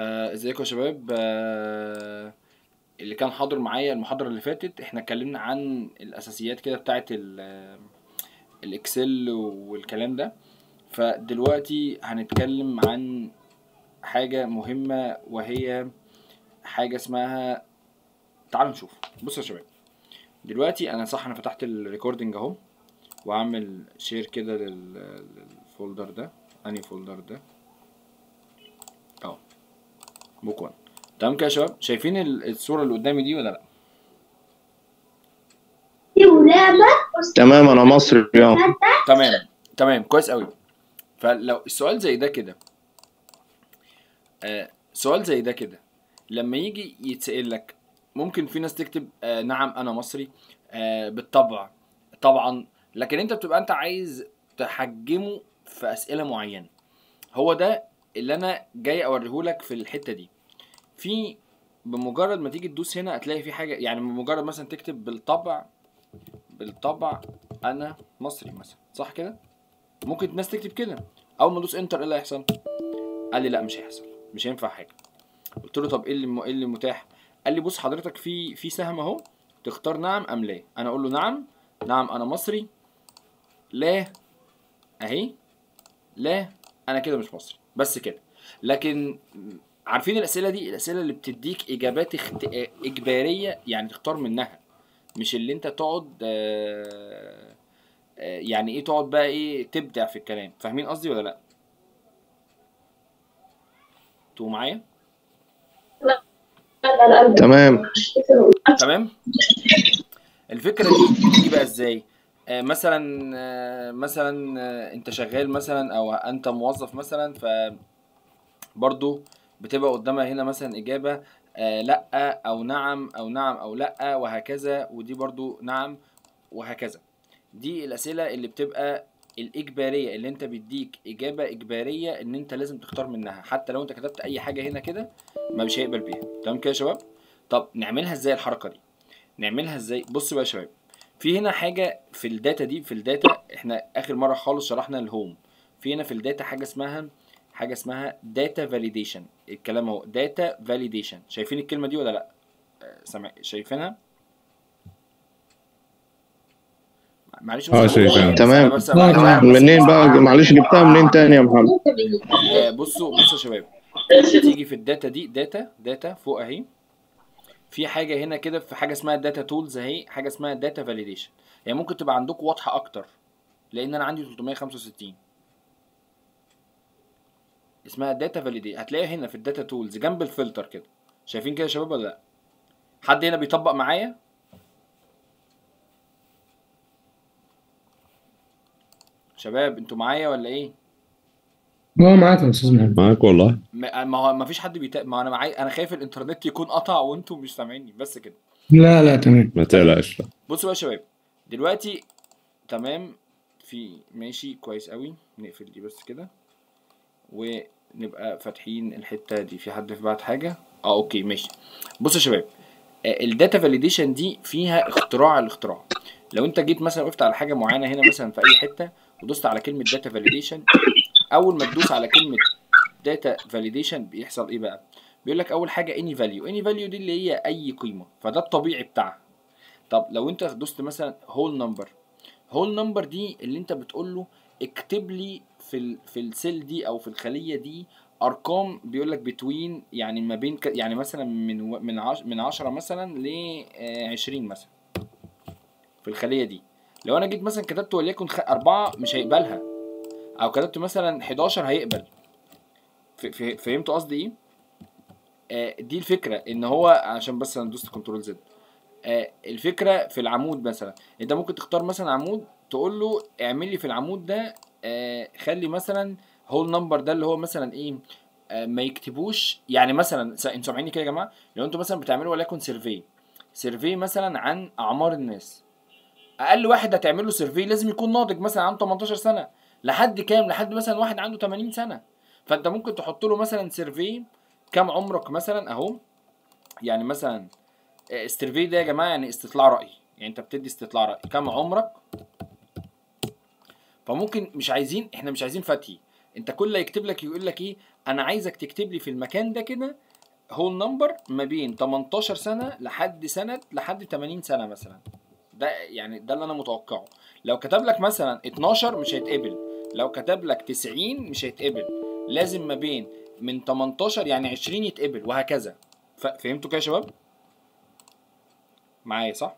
ازيكم يا شباب. اللي كان حاضر معايا المحاضرة اللي فاتت احنا اتكلمنا عن الاساسيات كده بتاعة الاكسل والكلام ده. فدلوقتي هنتكلم عن حاجة مهمة وهي حاجة اسمها، تعالوا نشوف. بصوا يا شباب دلوقتي انا فتحت الريكوردنج اهو، وهعمل شير كده للفولدر ده. انهي فولدر ده؟ اهو بوك 1. تمام كده يا شباب، شايفين الصورة اللي قدامي دي ولا لا؟ تمام انا مصري. تمام كويس قوي. فلو السؤال زي ده كده، سؤال زي ده كده لما يجي يتسأل لك، ممكن في ناس تكتب نعم انا مصري، بالطبع طبعا، لكن انت بتبقى انت عايز تحجمه في اسئله معينه. هو ده اللي انا جاي اوريهولك في الحته دي. في بمجرد ما تيجي تدوس هنا هتلاقي في حاجه، يعني بمجرد مثلا تكتب بالطبع انا مصري مثلا، صح كده؟ ممكن الناس تكتب كده، اول ما ادوس انتر ايه اللي هيحصل؟ قال لي لا مش هيحصل، مش هينفع حاجه. قلت له طب ايه اللي متاح؟ قال لي بص حضرتك في سهم اهو، تختار نعم ام لا. انا اقول له نعم انا مصري، لا اهي، لا انا كده مش مصري، بس كده. لكن عارفين الاسئله دي، الاسئله اللي بتديك اجابات اجباريه، يعني تختار منها، مش اللي انت تقعد يعني ايه، تقعد بقى ايه تبدع في الكلام. فاهمين قصدي ولا لا؟ انتوا معايا؟ تمام. الفكره دي بتيجي بقى ازاي؟ مثلا انت شغال مثلا، او انت موظف مثلا، ف برضو بتبقى قدامها هنا مثلا اجابه لا او نعم او نعم او لا وهكذا، ودي برضو نعم وهكذا. دي الاسئله اللي بتبقى الاجباريه، اللي انت بيديك اجابه اجباريه ان انت لازم تختار منها، حتى لو انت كتبت اي حاجه هنا كده ما مش هيقبل بيها. تمام كده يا شباب؟ طب نعملها ازاي الحركه دي؟ نعملها ازاي؟ بص بقى يا شباب، في هنا حاجه في الداتا دي، في الداتا احنا اخر مره خالص شرحنا الهوم. في هنا في الداتا حاجه اسمها داتا فاليديشن. الكلام اهو داتا فاليديشن، شايفين الكلمه دي ولا لا؟ شايفينها؟ معلش تمام. منين بقى؟ معلش جبتها منين تاني يا محمد؟ بصوا يا شباب، تيجي في الداتا دي، داتا فوق اهي، في حاجه هنا كده، في حاجه اسمها داتا تولز اهي، حاجه اسمها داتا فاليديشن. هي ممكن تبقى عندكم واضحه اكتر، لان انا عندي 365 اسمها داتا فاليديشن. هتلاقيها هنا في الداتا تولز جنب الفلتر كده، شايفين كده يا شباب ولا لا؟ حد هنا بيطبق معايا؟ شباب انتوا معايا ولا ايه؟ معاك يا استاذ محمد. معاك والله. ما هو ما فيش حد ما انا معايا، انا خايف الانترنت يكون قطع وانتوا مش سامعيني، بس كده. لا تمام ما تقلقش. بصوا بقى يا شباب دلوقتي، تمام، في ماشي كويس قوي. نقفل دي بس كده ونبقى فاتحين الحته دي. في حد بعت حاجه؟ اوكي ماشي. بصوا يا شباب، الداتا فاليديشن دي فيها الاختراع. لو انت جيت مثلا وقفت على حاجه معينه هنا مثلا في اي حته ودوست على كلمه داتا فاليديشن، اول ما تدوس على كلمه داتا فاليديشن بيحصل ايه بقى؟ بيقول لك اول حاجه اني فاليو دي اللي هي اي قيمه، فده الطبيعي بتاعها. طب لو انت دوست مثلا هول نمبر دي اللي انت بتقول له اكتب لي في السيل دي او في الخليه دي ارقام، بيقول لك بتوين، يعني ما بين يعني مثلا من 10 مثلا ل 20 مثلا في الخليه دي. لو انا جيت مثلا كتبت وليكن 4 مش هيقبلها، او كتبت مثلا 11 هيقبل. فهمتوا قصدي ايه؟ دي الفكره، ان هو عشان بس انا دوست كنترول زد. الفكره في العمود مثلا، انت ممكن تختار مثلا عمود تقول له اعمل لي في العمود ده خلي مثلا هول نمبر ده اللي هو مثلا ايه، ما يكتبوش، يعني مثلا انتوا سامعيني كده يا جماعه؟ لو انتوا مثلا بتعملوا وليكن سيرفي مثلا عن اعمار الناس، اقل واحد هتعمل له سيرفي لازم يكون ناضج مثلا عنده 18 سنه لحد كام، لحد مثلا واحد عنده 80 سنه. فانت ممكن تحط له مثلا سيرفي كام عمرك مثلا اهو، يعني مثلا السيرفي ده يا جماعه يعني استطلاع راي، يعني انت بتدي استطلاع راي كام عمرك. فممكن مش عايزين، احنا مش عايزين فتي، انت كل اللي يكتب لك يقول لك ايه انا عايزك تكتب لي في المكان ده كده هول نمبر ما بين 18 سنه لحد 80 سنه مثلا. ده يعني ده اللي انا متوقعه. لو كتب لك مثلا 12 مش هيتقبل، لو كتب لك 90 مش هيتقبل، لازم ما بين من 18 يعني 20 يتقبل وهكذا. فهمتوا كده يا شباب؟ معايا صح؟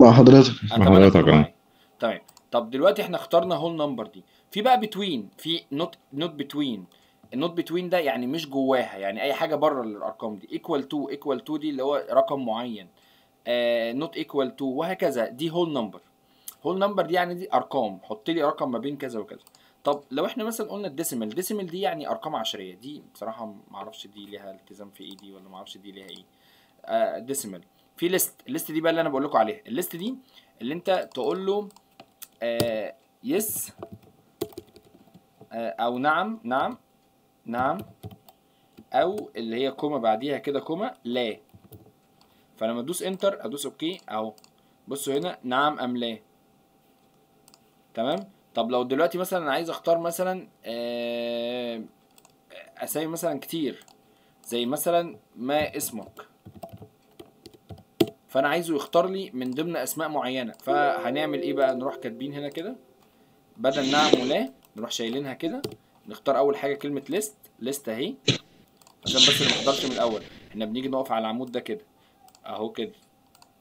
مع حضرتك. معايا. تمام. طب دلوقتي احنا اخترنا هول نمبر دي، في بقى بتوين، في نوت بتوين. النوت بتوين ده يعني مش جواها، يعني اي حاجه بره الارقام دي. ايكوال تو، ايكوال تو دي اللي هو رقم معين، نوت ايكوال تو وهكذا. دي هول نمبر. هول نمبر دي يعني دي ارقام، حط لي رقم ما بين كذا وكذا. طب لو احنا مثلا قلنا الديسيمال، الديسيمال دي يعني ارقام عشريه. دي بصراحه ما اعرفش دي ليها التزام في ايه دي، ولا ما اعرفش دي ليها ايه. ديسيمال في ليست، الليست دي بقى اللي انا بقول لكم عليها. الليست دي اللي انت تقول له يس او نعم نعم نعم، او اللي هي كومه بعديها كده كومه لا. فلما ادوس انتر ادوس اوكي اهو، بصوا هنا نعم ام لا. تمام. طب لو دلوقتي مثلا انا عايز اختار مثلا اسامي مثلا كتير، زي مثلا ما اسمك، فانا عايزه يختار لي من ضمن اسماء معينه. فهنعمل ايه بقى؟ نروح كاتبين هنا كده بدل نعم ولا، نروح شايلينها كده، نختار اول حاجه كلمه ليست. ليست اهي، عشان بس اللي ما حضرش من الاول. احنا بنيجي نقف على العمود ده كده اهو، كده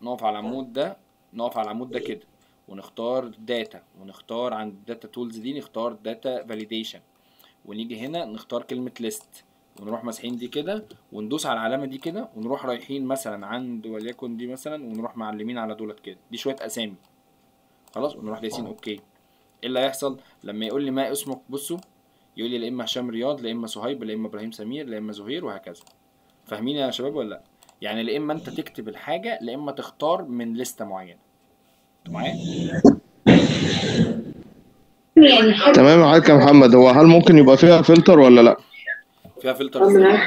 نقف على العمود ده، نقف على العمود ده كده، ونختار داتا، ونختار عند الداتا تولز دي نختار داتا فاليديشن، ونيجي هنا نختار كلمه ليست، ونروح ماسحين دي كده وندوس على العلامه دي كده، ونروح رايحين مثلا عند وليكن دي مثلا، ونروح معلمين على دولت كده. دي شويه اسامي خلاص، ونروح دايسين اوكي. ايه اللي هيحصل لما يقول لي ما اسمك؟ بصوا يقول لي لا اما هشام رياض، لا اما صهيب، لا اما ابراهيم سمير، لا اما زهير وهكذا. فاهمين يا شباب ولا لا؟ يعني لا اما انت تكتب الحاجه، لا اما تختار من لسته معينه. انتوا معايا؟ تمام يا حضرتك يا محمد. هو هل ممكن يبقى فيها فلتر ولا لا؟ فيها فلتر ازاي؟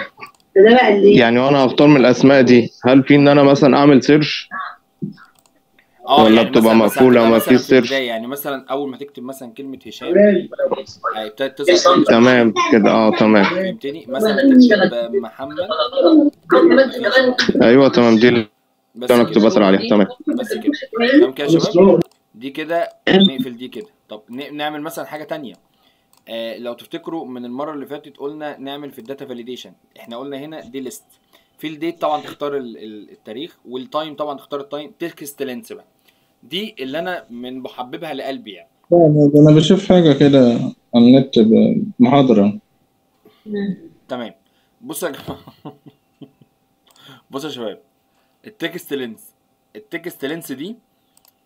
يعني وانا هختار من الاسماء دي، هل في ان انا مثلا اعمل سيرش؟ ولا يعني بتبقى مقفوله وما فيش سيرش؟ يعني مثلا اول ما تكتب مثلا كلمه هشام هيبتدي تظهر. تمام كده اه تمام. فهمتني؟ مثلا تكتب محمد. ايوه تمام، دي اللي انا كنت بسال عليها. تمام بس كده. تمام كده يا شباب، دي كده نقفل دي كده. طب نعمل مثلا حاجه ثانيه. لو تفتكروا من المره اللي فاتت قلنا نعمل في الداتا فاليديشن، احنا قلنا هنا دي ليست. في الديت طبعا تختار التاريخ، والتايم طبعا تختار التايم. تكست لينث بقى دي اللي انا من بحببها لقلبي يعني. انا بشوف حاجه كده على النت محاضره. تمام. بصوا يا جماعه، بصوا يا شباب، التكست لينث، التكست لينث دي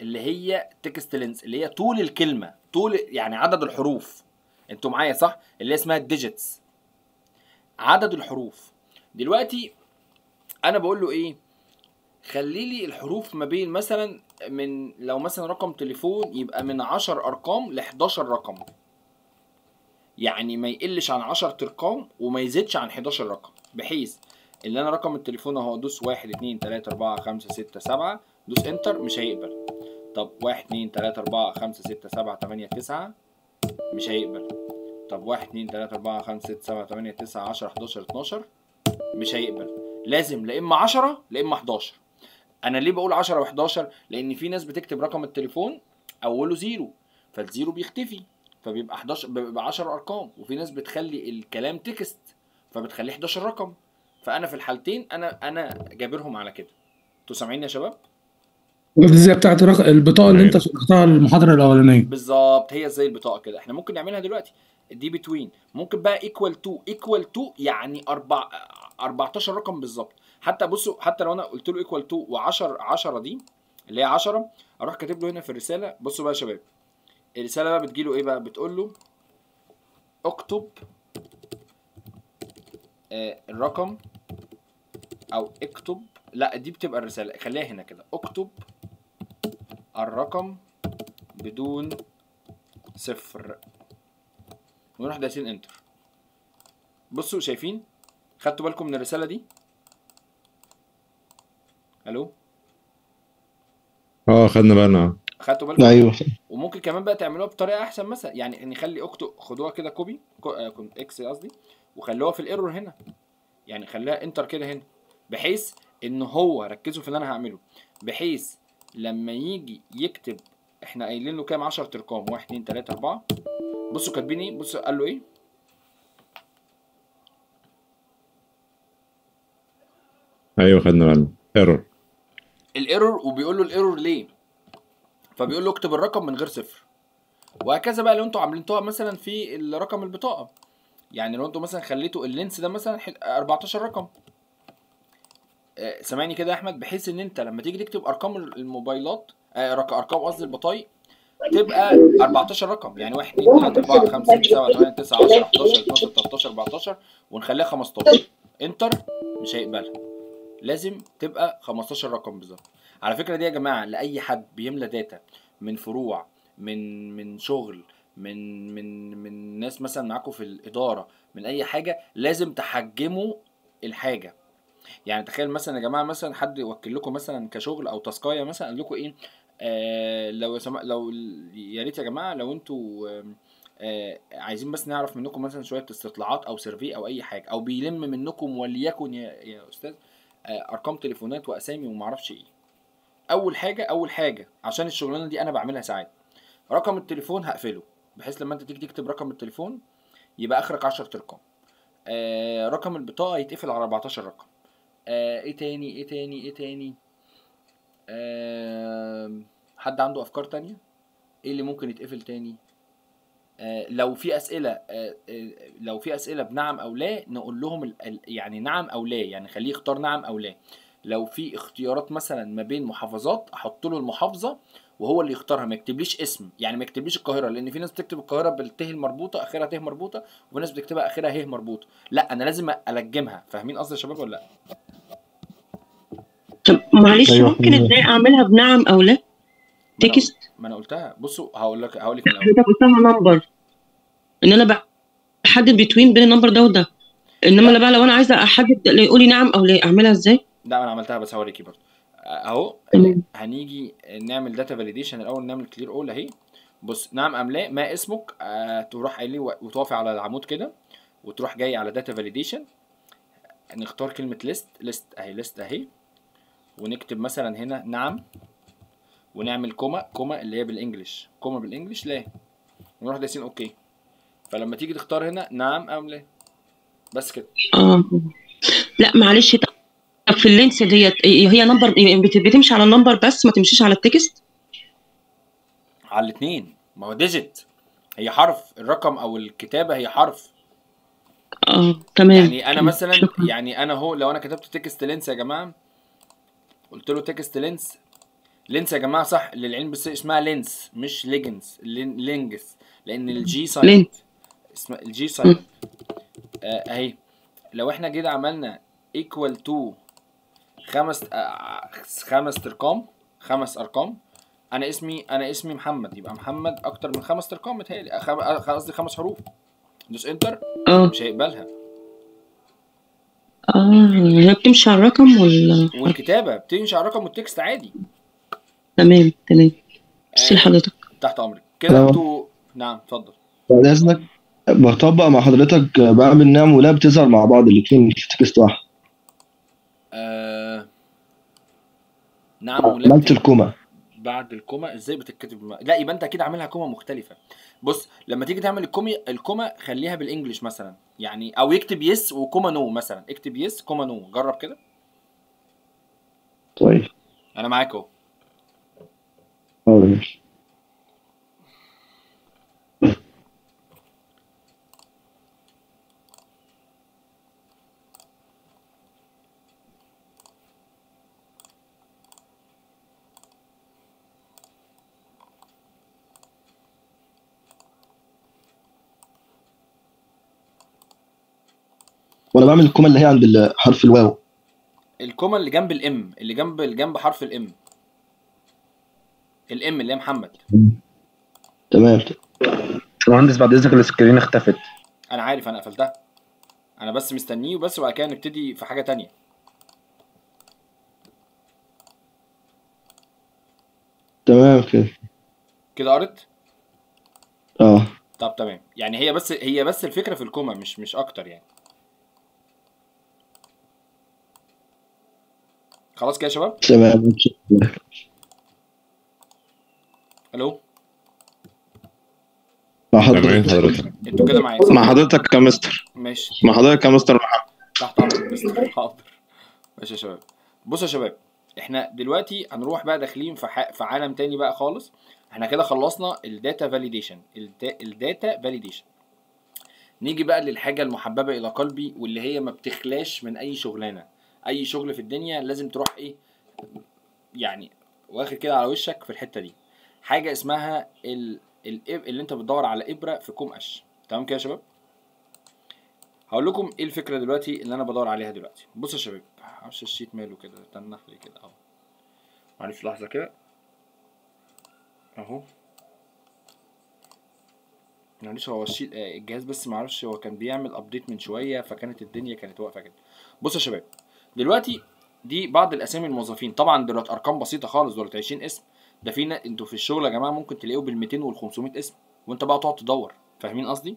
اللي هي تكست لينث اللي هي طول الكلمه، طول يعني عدد الحروف. انتوا معايا صح؟ اللي اسمها الديجيتس، عدد الحروف. دلوقتي انا بقول له ايه؟ خلي لي الحروف ما بين مثلا، من لو مثلا رقم تليفون يبقى من 10 ارقام ل 11 رقم، يعني ما يقلش عن 10 ارقام وما يزيدش عن 11 رقم، بحيث اللي انا رقم التليفون اهو ادوس 1 2 3 4 5 6 7 دوس انتر مش هيقبل. طب 1 2 3 4 5 6 7 8 9 مش هيقبل. طب 1 2 3 4 5 6 7 8 9 10 11 12 مش هيقبل. لازم لا اما 10 لا اما 11. انا ليه بقول 10 و11؟ لان في ناس بتكتب رقم التليفون اوله زيرو، فالزيرو بيختفي فبيبقى 11، بيبقى 10 ارقام. وفي ناس بتخلي الكلام تكست فبتخليه 11 رقم. فانا في الحالتين انا جابرهم على كده. انتوا سامعين يا شباب؟ زي بتاعت البطاقه اللي انت شرحتها المحاضره الاولانيه بالظبط، هي زي البطاقه كده. احنا ممكن نعملها دلوقتي دي بتوين. ممكن بقى ايكوال تو، ايكوال تو يعني 14 رقم بالظبط. حتى بصوا، حتى لو انا قلت له ايكوال تو و10 10 دي اللي هي 10، اروح كاتب له هنا في الرساله. بصوا بقى يا شباب، الرساله بقى بتجي له ايه بقى؟ بتقول له اكتب الرقم، او اكتب، لا دي بتبقى الرساله، خليها هنا كده، اكتب الرقم بدون صفر، ونروح دايسين انتر. بصوا شايفين؟ خدتوا بالكم من الرساله دي؟ الو؟ اه خدنا بالنا. خدتوا بالكم؟ ايوه. وممكن كمان بقى تعملوها بطريقه احسن مثلا، يعني نخلي اكتب خدوها كده كوبي اكس قصدي، وخلوها في الايرور هنا، يعني خليها انتر كده هنا، بحيث ان هو ركزوا في اللي انا هعمله، بحيث لما يجي يكتب احنا قايلين له كام 10 ارقام 1 2 3 4 بصوا كاتبين ايه، بصوا قال له ايه؟ ايوه خدنا بالنا ايرور، الايرور، وبيقول له الايرور ليه؟ فبيقول له اكتب الرقم من غير صفر. وهكذا بقى لو انتوا عاملينها مثلا في الرقم البطاقه، يعني لو انتوا مثلا خليتوا اللينس ده مثلا 14 رقم، سامعني كده يا احمد، بحيث ان انت لما تيجي تكتب ارقام الموبايلات ارقام قصدي البطايق تبقى 14 رقم، يعني 1 2 3 4 5 6 7 8 9 10 11 12 13 14 ونخليها 15. انتر مش هيقبلها، لازم تبقى 15 رقم بالظبط. على فكره دي يا جماعه لاي حد بيملى داتا من فروع، من شغل، من ناس مثلا معاكم في الاداره، من اي حاجه لازم تحجموا الحاجه. يعني تخيل مثلا يا جماعه مثلا حد يوكل لكم مثلا كشغل او تاسكايه مثلا قال لكم ايه، لو يا ريت يا جماعه لو انتوا عايزين بس نعرف منكم مثلا شويه استطلاعات او سيرفي او اي حاجه، او بيلم منكم وليكن يا استاذ ارقام تليفونات واسامي وما اعرفش ايه. اول حاجه عشان الشغلانه دي انا بعملها ساعات، رقم التليفون هقفله بحيث لما انت تيجي تكتب رقم التليفون يبقى اخرك 10 ارقام. رقم البطاقه يتقفل على 14 رقم. ايه تاني حد عنده افكار تانية؟ ايه اللي ممكن يتقفل تاني؟ لو في اسئله، لو في اسئله بنعم او لا نقول لهم يعني نعم او لا، يعني خليه يختار نعم او لا. لو في اختيارات مثلا ما بين محافظات احط له المحافظه وهو اللي يختارها، ما يكتبليش اسم، يعني ما يكتبليش القاهره، لان في ناس بتكتب القاهره بالت المربوطه اخرها ت مربوطه، وفي ناس بتكتبها اخرها ه مربوطه. لا انا لازم الجمها، فاهمين قصدي يا شباب ولا لا؟ طب معلش ممكن ازاي اعملها بنعم او لا؟ تكست ما انا قلتها. بصوا هقول لك الاول، انت قلتها نمبر ان انا بحدد بتوين بين النمبر ده وده، انما لا بقى لو انا عايزه احدد اللي يقول لي نعم او لا اعملها ازاي؟ لا انا عملتها بس هوريكي برضه اهو. هنيجي نعمل داتا فاليديشن الاول، نعمل كلير اول اهي. بص نعم ام لا ما اسمك، تروح قايل لي وتقف على العمود كده وتروح جاي على داتا فاليديشن، نختار كلمه ليست اهي ونكتب مثلا هنا نعم، ونعمل كوما اللي هي بالانجلش، كوما بالانجلش لا، ونروح دايسين اوكي. فلما تيجي تختار هنا نعم ام لا بس كده. لا معلش، طب في اللينس ديت هي نمبر بتمشي على النمبر بس ما تمشيش على التكست؟ على الاثنين، ما هو ديجيت هي حرف، الرقم او الكتابه هي حرف. تمام. يعني انا مثلا شكرا. يعني انا اهو لو انا كتبت تكست لينس يا جماعه، قلت له تكست لينس يا جماعه صح للعلم، بس اسمها لينس مش ليجنس، لينجس، لان الجي سايلنت، اسمها الجي سايلنت اهي. لو احنا جينا عملنا ايكوال تو خمس ارقام، انا اسمي محمد، يبقى محمد اكتر من 5 ارقام متهيألي، قصدي 5 حروف. دوس انتر مش هيقبلها. هي بتمشي على الرقم والكتابه بتمشي على الرقم والتكست عادي. تمام. سيل حضرتك تحت امرك كده انتوا. نعم اتفضل. بعد اذنك بطبق مع حضرتك، بعمل نعم ولا بتظهر مع بعض الاثنين في تكست واحد؟ نعم ولا عملت الكومه بعد الكومه ازاي بتتكتب؟ لا يبقى انت اكيد عاملها كومه مختلفه. بص لما تيجي تعمل الكومه خليها بالانجلش مثلا، يعني او يكتب يس وكومه نو مثلا، اكتب يس كومه نو، جرب كده. طيب انا معاك اهو. وانا بعمل الكومه اللي هي عند حرف الواو، الكومه اللي جنب الام، اللي جنب حرف الام، الام اللي هي محمد. تمام. مهندس بعد اذنك السكرين اختفت. انا عارف انا قفلتها، انا بس مستنيه وبس، وبعد كده نبتدي في حاجه تانية. تمام كده. كده قريت؟ اه طب تمام. يعني هي بس الفكره في الكومه مش اكتر يعني. خلاص كده يا شباب؟ تمام. الو مع حضرتك. انتوا كده معايا؟ مع حضرتك يا مستر. ماشي. مع حضرتك يا مستر محمد. تحت امرك يا مستر. حاضر. ماشي يا شباب. بصوا يا شباب، احنا دلوقتي هنروح بقى داخلين في عالم تاني بقى خالص. احنا كده خلصنا الداتا فاليديشن. الداتا فاليديشن نيجي بقى للحاجه المحببه الى قلبي واللي هي ما بتخلاش من اي شغلانه. اي شغل في الدنيا لازم تروح ايه يعني واخد كده على وشك في الحته دي، حاجه اسمها اللي انت بتدور على ابره في كوم قش. تمام كده يا شباب؟ هقول لكم ايه الفكره دلوقتي اللي انا بدور عليها دلوقتي. بصوا يا شباب، معرفش الشيت ماله كده، استنى لي كده اهو، معلش لحظه كده اهو. معلش هو الشيت الجهاز بس معرفش هو كان بيعمل ابديت من شويه، فكانت الدنيا كانت واقفه كده. بصوا يا شباب دلوقتي دي بعض الاسامي الموظفين، طبعا دلوقتي ارقام بسيطه خالص، دولت 20 اسم. ده فينا انتوا في الشغل يا جماعه ممكن تلاقوه بال 200 وال 500 اسم، وانت بقى تقعد تدور. فاهمين قصدي؟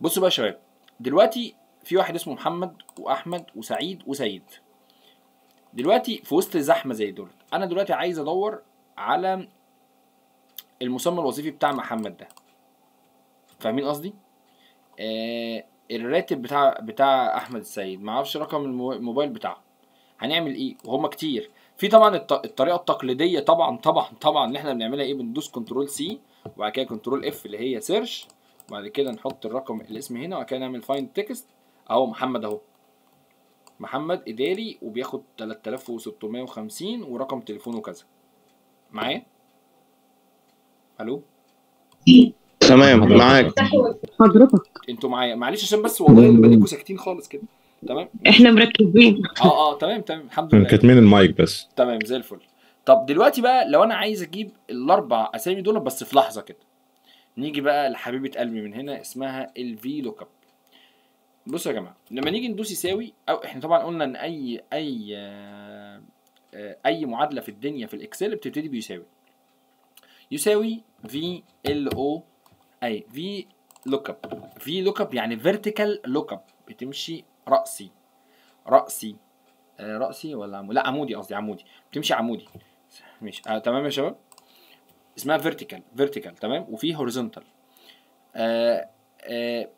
بصوا بقى يا شباب دلوقتي في واحد اسمه محمد واحمد وسعيد وسيد، دلوقتي في وسط زحمه زي دول. انا دلوقتي عايز ادور على المسمى الوظيفي بتاع محمد ده. فاهمين قصدي؟ الراتب بتاع احمد السيد، معرفش رقم الموبايل بتاعه. هنعمل ايه؟ وهما كتير. في طبعا الطريقه التقليديه طبعا اللي احنا بنعملها ايه، بندوس كنترول سي وبعد كده كنترول اف اللي هي سيرش، وبعد كده نحط الرقم الاسم هنا، وبعد كده نعمل فايند تكست. اهو محمد اهو، محمد اداري وبياخد 3650 ورقم تليفونه كذا. معايا؟ الو تمام معاك حضرتك. انتوا معايا؟ معلش عشان بس والله بقالكوا ساكتين خالص كده. تمام احنا مركزين. تمام الحمد لله، كاتمين المايك بس. تمام زي الفل. طب دلوقتي بقى لو انا عايز اجيب الاربع اسامي دول بس في لحظه كده، نيجي بقى لحبيبه قلبي من هنا اسمها الفي لوك اب. بصوا يا جماعه لما نيجي ندوس يساوي، او احنا طبعا قلنا ان اي معادله في الدنيا في الاكسل بتبتدي بيساوي. يساوي في ال او اي في لوك اب. في لوك اب يعني فيرتيكال لوك اب، بتمشي رأسي ولا عمودي؟ لا عمودي، قصدي عمودي، بتمشي عمودي. ماشي تمام يا شباب. اسمها فيرتيكال تمام، وفي هوريزونتال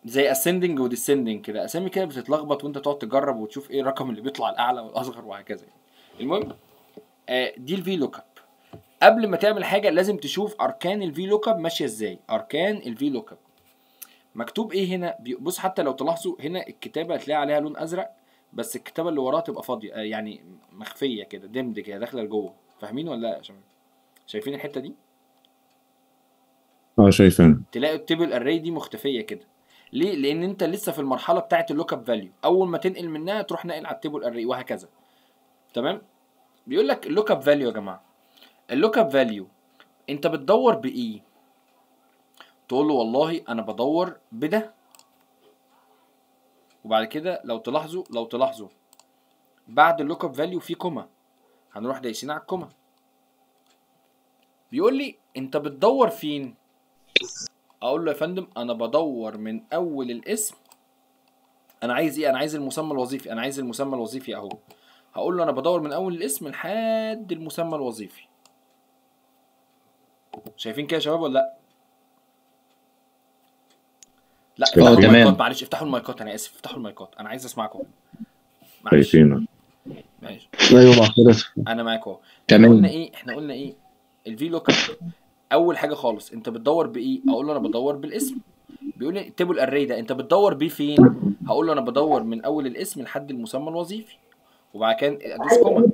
زي اسندنج وديسندنج كده، اسامي كده بتتلخبط وانت تقعد تجرب وتشوف ايه الرقم اللي بيطلع الاعلى والاصغر وهكذا يعني. المهم دي الفي لوك اب. قبل ما تعمل حاجه لازم تشوف اركان الفي لوك اب ماشيه ازاي. اركان الفي لوك اب مكتوب ايه هنا؟ بص حتى لو تلاحظوا هنا الكتابه هتلاقي عليها لون ازرق، بس الكتابه اللي وراها تبقى فاضيه يعني مخفيه كده، دمد كده داخله لجوه. فاهمين ولا لا يا شباب؟ شايفين الحته دي؟ شايفين. تلاقي التيبل اري دي مختفيه كده. ليه؟ لان انت لسه في المرحله بتاعه اللوك اب فاليو، اول ما تنقل منها تروح ناقل على التيبل اري وهكذا. تمام؟ بيقول لك اللوك اب فاليو يا جماعه. اللوك اب فاليو انت بتدور بايه؟ تقول له والله انا بدور بده، وبعد كده لو تلاحظوا بعد اللوك اب فاليو في كومه، هنروح دايسين على الكومه. بيقول لي انت بتدور فين؟ اقول له يا فندم انا بدور من اول الاسم. انا عايز ايه؟ انا عايز المسمى الوظيفي، انا عايز المسمى الوظيفي اهو. هقول له انا بدور من اول الاسم لحد المسمى الوظيفي. شايفين كده يا شباب ولا لا؟ لا افتحوا المايكات، معلش افتحوا المايكات، انا اسف افتحوا المايكات، انا عايز اسمعكم. معلش معلش ايوه معلش انا معاك اهو. احنا قلنا ايه الفي لوك اب اول حاجه خالص انت بتدور بايه؟ اقول له انا بدور بالاسم. بيقول لي التيبل اري ده انت بتدور بيه فين؟ هقول له انا بدور من اول الاسم لحد المسمى الوظيفي، وبعد كده ادوس كومه.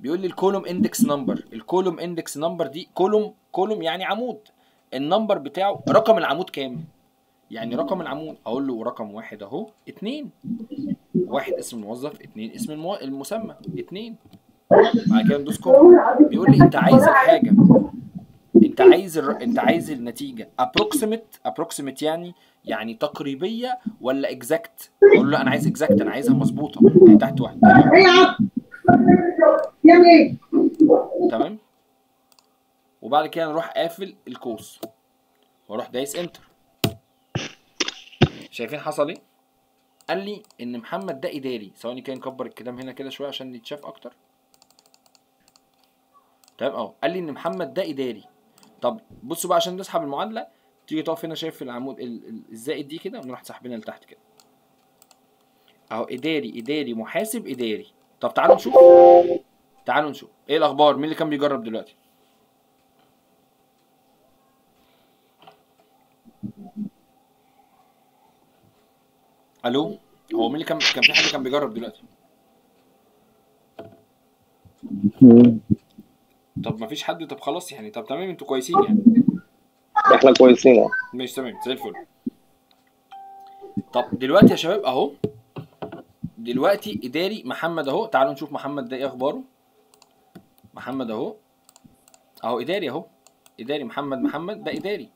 بيقول لي الكولوم اندكس نمبر. الكولوم اندكس نمبر دي كولوم يعني عمود، النمبر بتاعه رقم العمود كام؟ يعني رقم العمود اقول له رقم واحد اهو، 2، 1 اسم الموظف، 2 اسم المسمى، 2، بعد كده ندوس كومه. بيقول لي انت عايز الحاجه، انت عايز النتيجه approximate يعني تقريبيه ولا exact؟ اقول له انا عايز exact، انا عايزها مظبوطه. تحت واحد تمام، وبعد كده نروح قافل القوس واروح دايس انتر. شايفين حصل ايه؟ قال لي ان محمد ده اداري. ثواني كده نكبر الكلام هنا كده شويه عشان يتشاف اكتر. تمام اهو، قال لي ان محمد ده اداري. طب بصوا بقى عشان نسحب المعادله، تيجي تقف هنا شايف العمود الزائد دي كده، ونروح ساحبينها لتحت كده اهو، اداري اداري محاسب اداري. طب تعالوا نشوف، تعالوا نشوف ايه الاخبار، مين اللي كان بيجرب دلوقتي؟ الو، هو مين اللي كان في حد كان بيجرب دلوقتي؟ طب مفيش حد. طب خلاص يعني، طب تمام انتوا كويسين يعني، احنا كويسين اهو، ماشي تمام زي الفل. طب دلوقتي يا شباب اهو، دلوقتي اداري محمد اهو، تعالوا نشوف محمد ده ايه اخباره. محمد اهو اهو اداري اهو، اداري محمد، محمد ده اداري.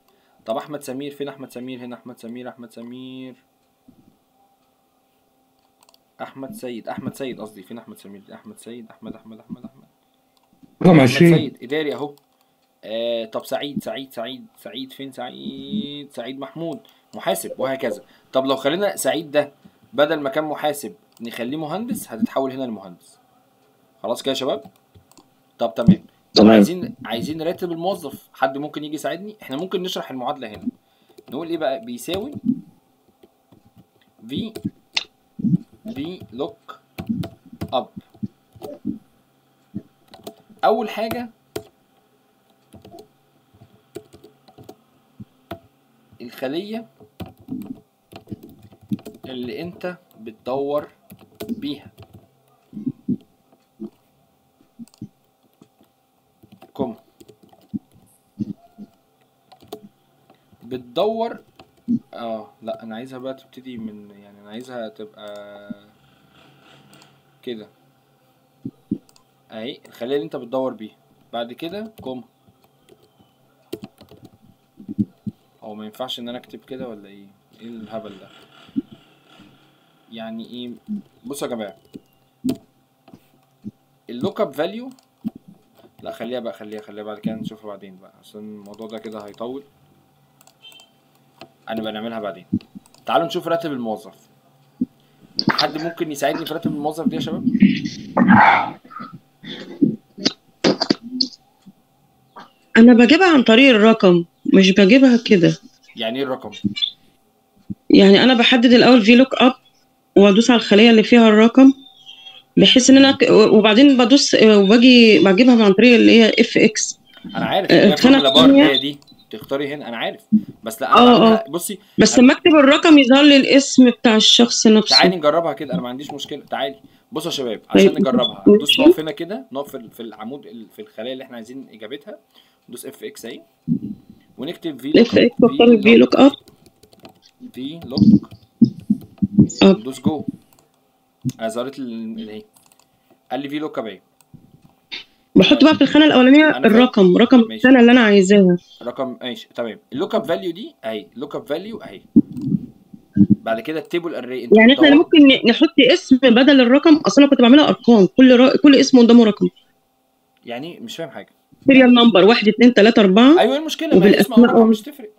طب احمد سمير فين؟ احمد سمير هنا، احمد سمير، احمد سمير، احمد سيد، احمد سيد قصدي، فين احمد سمير؟ احمد سيد، احمد احمد احمد احمد رقم 20 سيد اداري اهو. طب سعيد، سعيد سعيد سعيد فين سعيد؟ سعيد محمود محاسب، وهكذا. طب لو خلينا سعيد ده بدل ما كان محاسب نخليه مهندس، هتتحول هنا لمهندس. خلاص كده يا شباب؟ طب تمام. طب عايزين نرتب الموظف، حد ممكن يجي يساعدني؟ احنا ممكن نشرح المعادله هنا، نقول ايه بقى؟ بيساوي VLOOKUP. اول حاجه الخليه اللي انت بتدور بيها، كوم بتدور. لا انا عايزها بقى تبتدي من، يعني انا عايزها تبقى كده اهي، الخليه اللي انت بتدور بيها، بعد كده كوم. هو ما ينفعش ان انا اكتب كده ولا ايه؟ ايه الهبل ده يعني ايه؟ بصوا يا جماعه، اللوك اب فاليو، لا خليها بقى، خليها بعد كده نشوفها بعدين بقى، عشان الموضوع ده كده هيطول، انا بنعملها بعدين. تعالوا نشوف راتب الموظف. حد ممكن يساعدني في راتب الموظف دي يا شباب؟ انا بجيبها عن طريق الرقم، مش بجيبها كده. يعني ايه الرقم؟ يعني انا بحدد الاول في لوك اب وادوس على الخليه اللي فيها الرقم، بحيث ان انا وبعدين بدوس وباجي بجيبها عن طريق اللي هي FX. انا عارف الخانه دي تختاري هنا، انا عارف، بس لا انا بصي، بس لما اكتب الرقم يظهر لي الاسم بتاع الشخص نفسه. تعالي نجربها كده، انا ما عنديش مشكله. تعالي بصوا يا شباب عشان نجربها، ندوس نقف هنا كده، نقف في العمود في الخلايا اللي احنا عايزين اجابتها، ندوس FX اهي، ونكتب VLOOKUP، ندوس جو، ظهرت اللي هي قال لي VLOOKUP اهي. بحط بقى في الخانه الاولانيه الرقم، رقم السنه اللي انا عايزاها، رقم ماشي تمام. اللوك اب فاليو دي اهي، اللوك اب فاليو اهي، بعد كده التيبل اري. يعني احنا ممكن نحط اسم بدل الرقم، اصل انا كنت بعملها ارقام، كل اسم قدامه رقم. يعني مش فاهم حاجه. سيريال نمبر 1 2 3 4. ايوه المشكله ما الاسم أو مش هتفرق،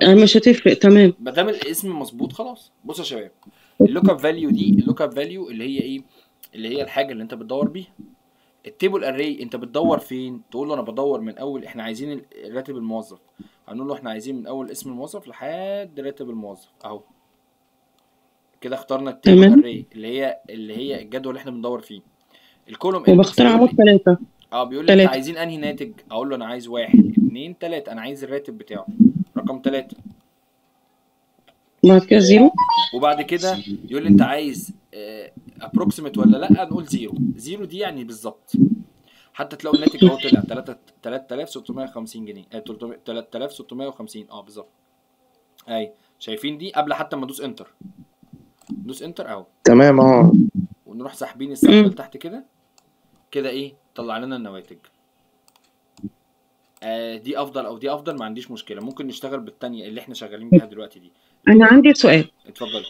يعني مش هتفرق تمام ما دام الاسم مظبوط خلاص. بصوا يا شباب، اللوك اب فاليو دي، اللوك اب فاليو اللي هي ايه؟ اللي هي الحاجه اللي انت بتدور بيها. التيبل اري انت بتدور فين؟ تقول له انا بدور من اول، احنا عايزين راتب الموظف، هنقول له احنا عايزين من اول اسم الموظف لحد راتب الموظف اهو. كده اخترنا التيبل اري اللي هي الجدول اللي احنا بندور فيه. الكولوم وبختار عمود 3. بيقول لي انت عايزين انهي ناتج؟ اقول له انا عايز 1 2 3، انا عايز الراتب بتاعه رقم 3، بعد كده 0، وبعد كده يقول لي انت عايز ابروكسيميت ولا لا، نقول 0 دي يعني بالظبط، حتى تلاقوا الناتج اهو طلع 3650 جنيه 3650 بالظبط. اهي شايفين دي قبل حتى ما ادوس انتر، ندوس انتر اهو تمام اهو، ونروح ساحبين السحبه لتحت كده كده، ايه طلع لنا النواتج. دي افضل او دي افضل، ما عنديش مشكله، ممكن نشتغل بالثانيه اللي احنا شغالين بيها دلوقتي دي. انا عندي سؤال. اتفضل.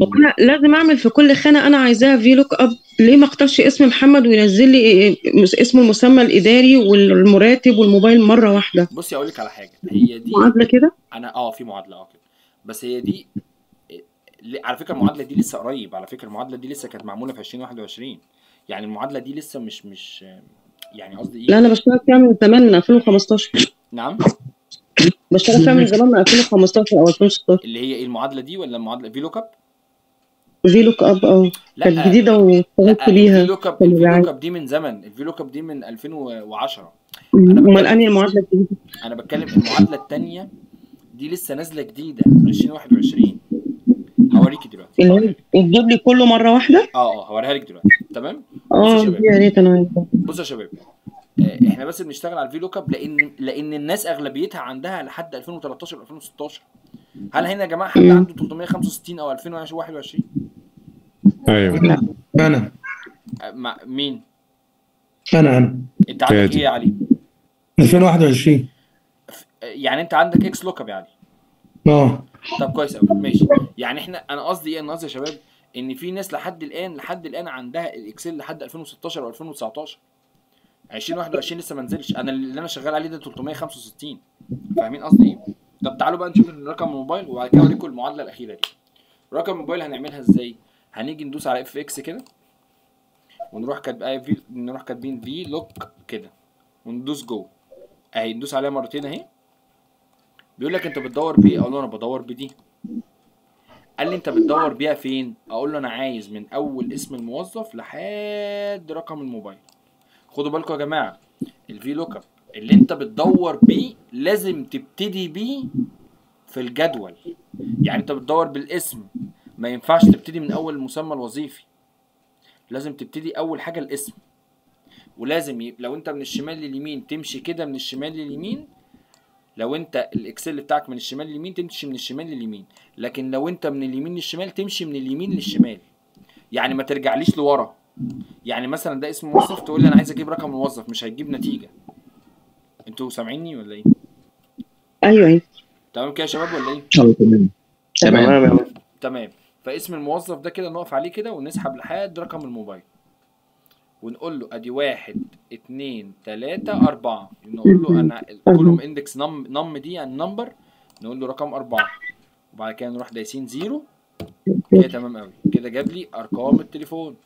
وانا لازم اعمل في كل خانه انا عايزاها في لوك اب. ليه ما اختارش اسم محمد وينزل لي اسم المسمى الاداري والمراتب والموبايل مره واحده؟ بصي اقول لك على حاجه، هي دي معادله كده. انا في معادله كده، بس هي دي على فكره المعادله دي لسه قريب، على فكره المعادله دي لسه كانت معموله في 2021، يعني المعادله دي لسه مش يعني قصدي ايه. لا انا بشتغل فيها من زمان، من 2015. نعم بشتغل فيها من زمان، من 2015 او 2016. اللي هي ايه المعادله دي؟ ولا المعادله في لوك اب؟ في لوك اب كانت جديده واشتغلت بيها. في لوك اب، دي من زمن، الفي لوك اب دي من 2010. امال انهي المعادله الجديده؟ انا بتكلم المعادله الثانيه دي لسه نازله جديده 2021، هوريكي دلوقتي اللي تجيب لي كله مره واحده. هوريها لك دلوقتي، تمام؟ يا ريت. انا عايز بصوا يا شباب، احنا بس بنشتغل على الفي لوك اب لان الناس اغلبيتها عندها لحد 2013 2016. هل هنا يا جماعه حد عنده 365 او 2021؟ ايوه انا. مع مين؟ انا انت عندك ايه يا علي؟ 2021. يعني انت عندك اكس لوك اب يا علي؟ طب كويس قوي، ماشي. يعني انا قصدي ايه؟ انا قصدي يا شباب ان في ناس لحد الان عندها الاكسل لحد 2016 او 2019. 2021 لسه ما نزلش. انا اللي انا شغال عليه ده 365. فاهمين قصدي ايه؟ طب تعالوا بقى نشوف رقم الموبايل وبعد كده اوريكم المعادله الاخيره دي. رقم الموبايل هنعملها ازاي؟ هنيجي ندوس على اف اكس كده ونروح كاتبين في لوك كده وندوس جوه اهي، ندوس عليها مرتين اهي. بيقول لك انت بتدور بايه؟ اقول له انا بدور بدي. قال لي انت بتدور بيها فين؟ اقول له انا عايز من اول اسم الموظف لحد رقم الموبايل. خدوا بالكم يا جماعه، الفي لوك اب اللي انت بتدور بيه لازم تبتدي بيه في الجدول. يعني انت بتدور بالاسم، ما ينفعش تبتدي من اول المسمى الوظيفي، لازم تبتدي اول حاجه الاسم. ولازم لو انت من الشمال لليمين تمشي كده من الشمال لليمين. لو انت الاكسل بتاعك من الشمال لليمين تمشي من الشمال لليمين، لكن لو انت من اليمين للشمال تمشي من اليمين للشمال. يعني ما ترجعليش لورا. يعني مثلا ده اسم موظف تقول لي انا عايز اجيب رقم الموظف، مش هتجيب نتيجه. انتوا سامعيني ولا ايه؟ ايوه تمام كده يا شباب ولا ايه؟ تمام تمام تمام. فاسم الموظف ده كده نقف عليه كده ونسحب لحد رقم الموبايل ونقول له ادي 1 2 3 4. نقول له انا كولوم اندكس نم دي النمبر، نقول له رقم 4 وبعد كده نروح دايسين 0 كده. تمام قوي كده، جاب لي ارقام التليفون.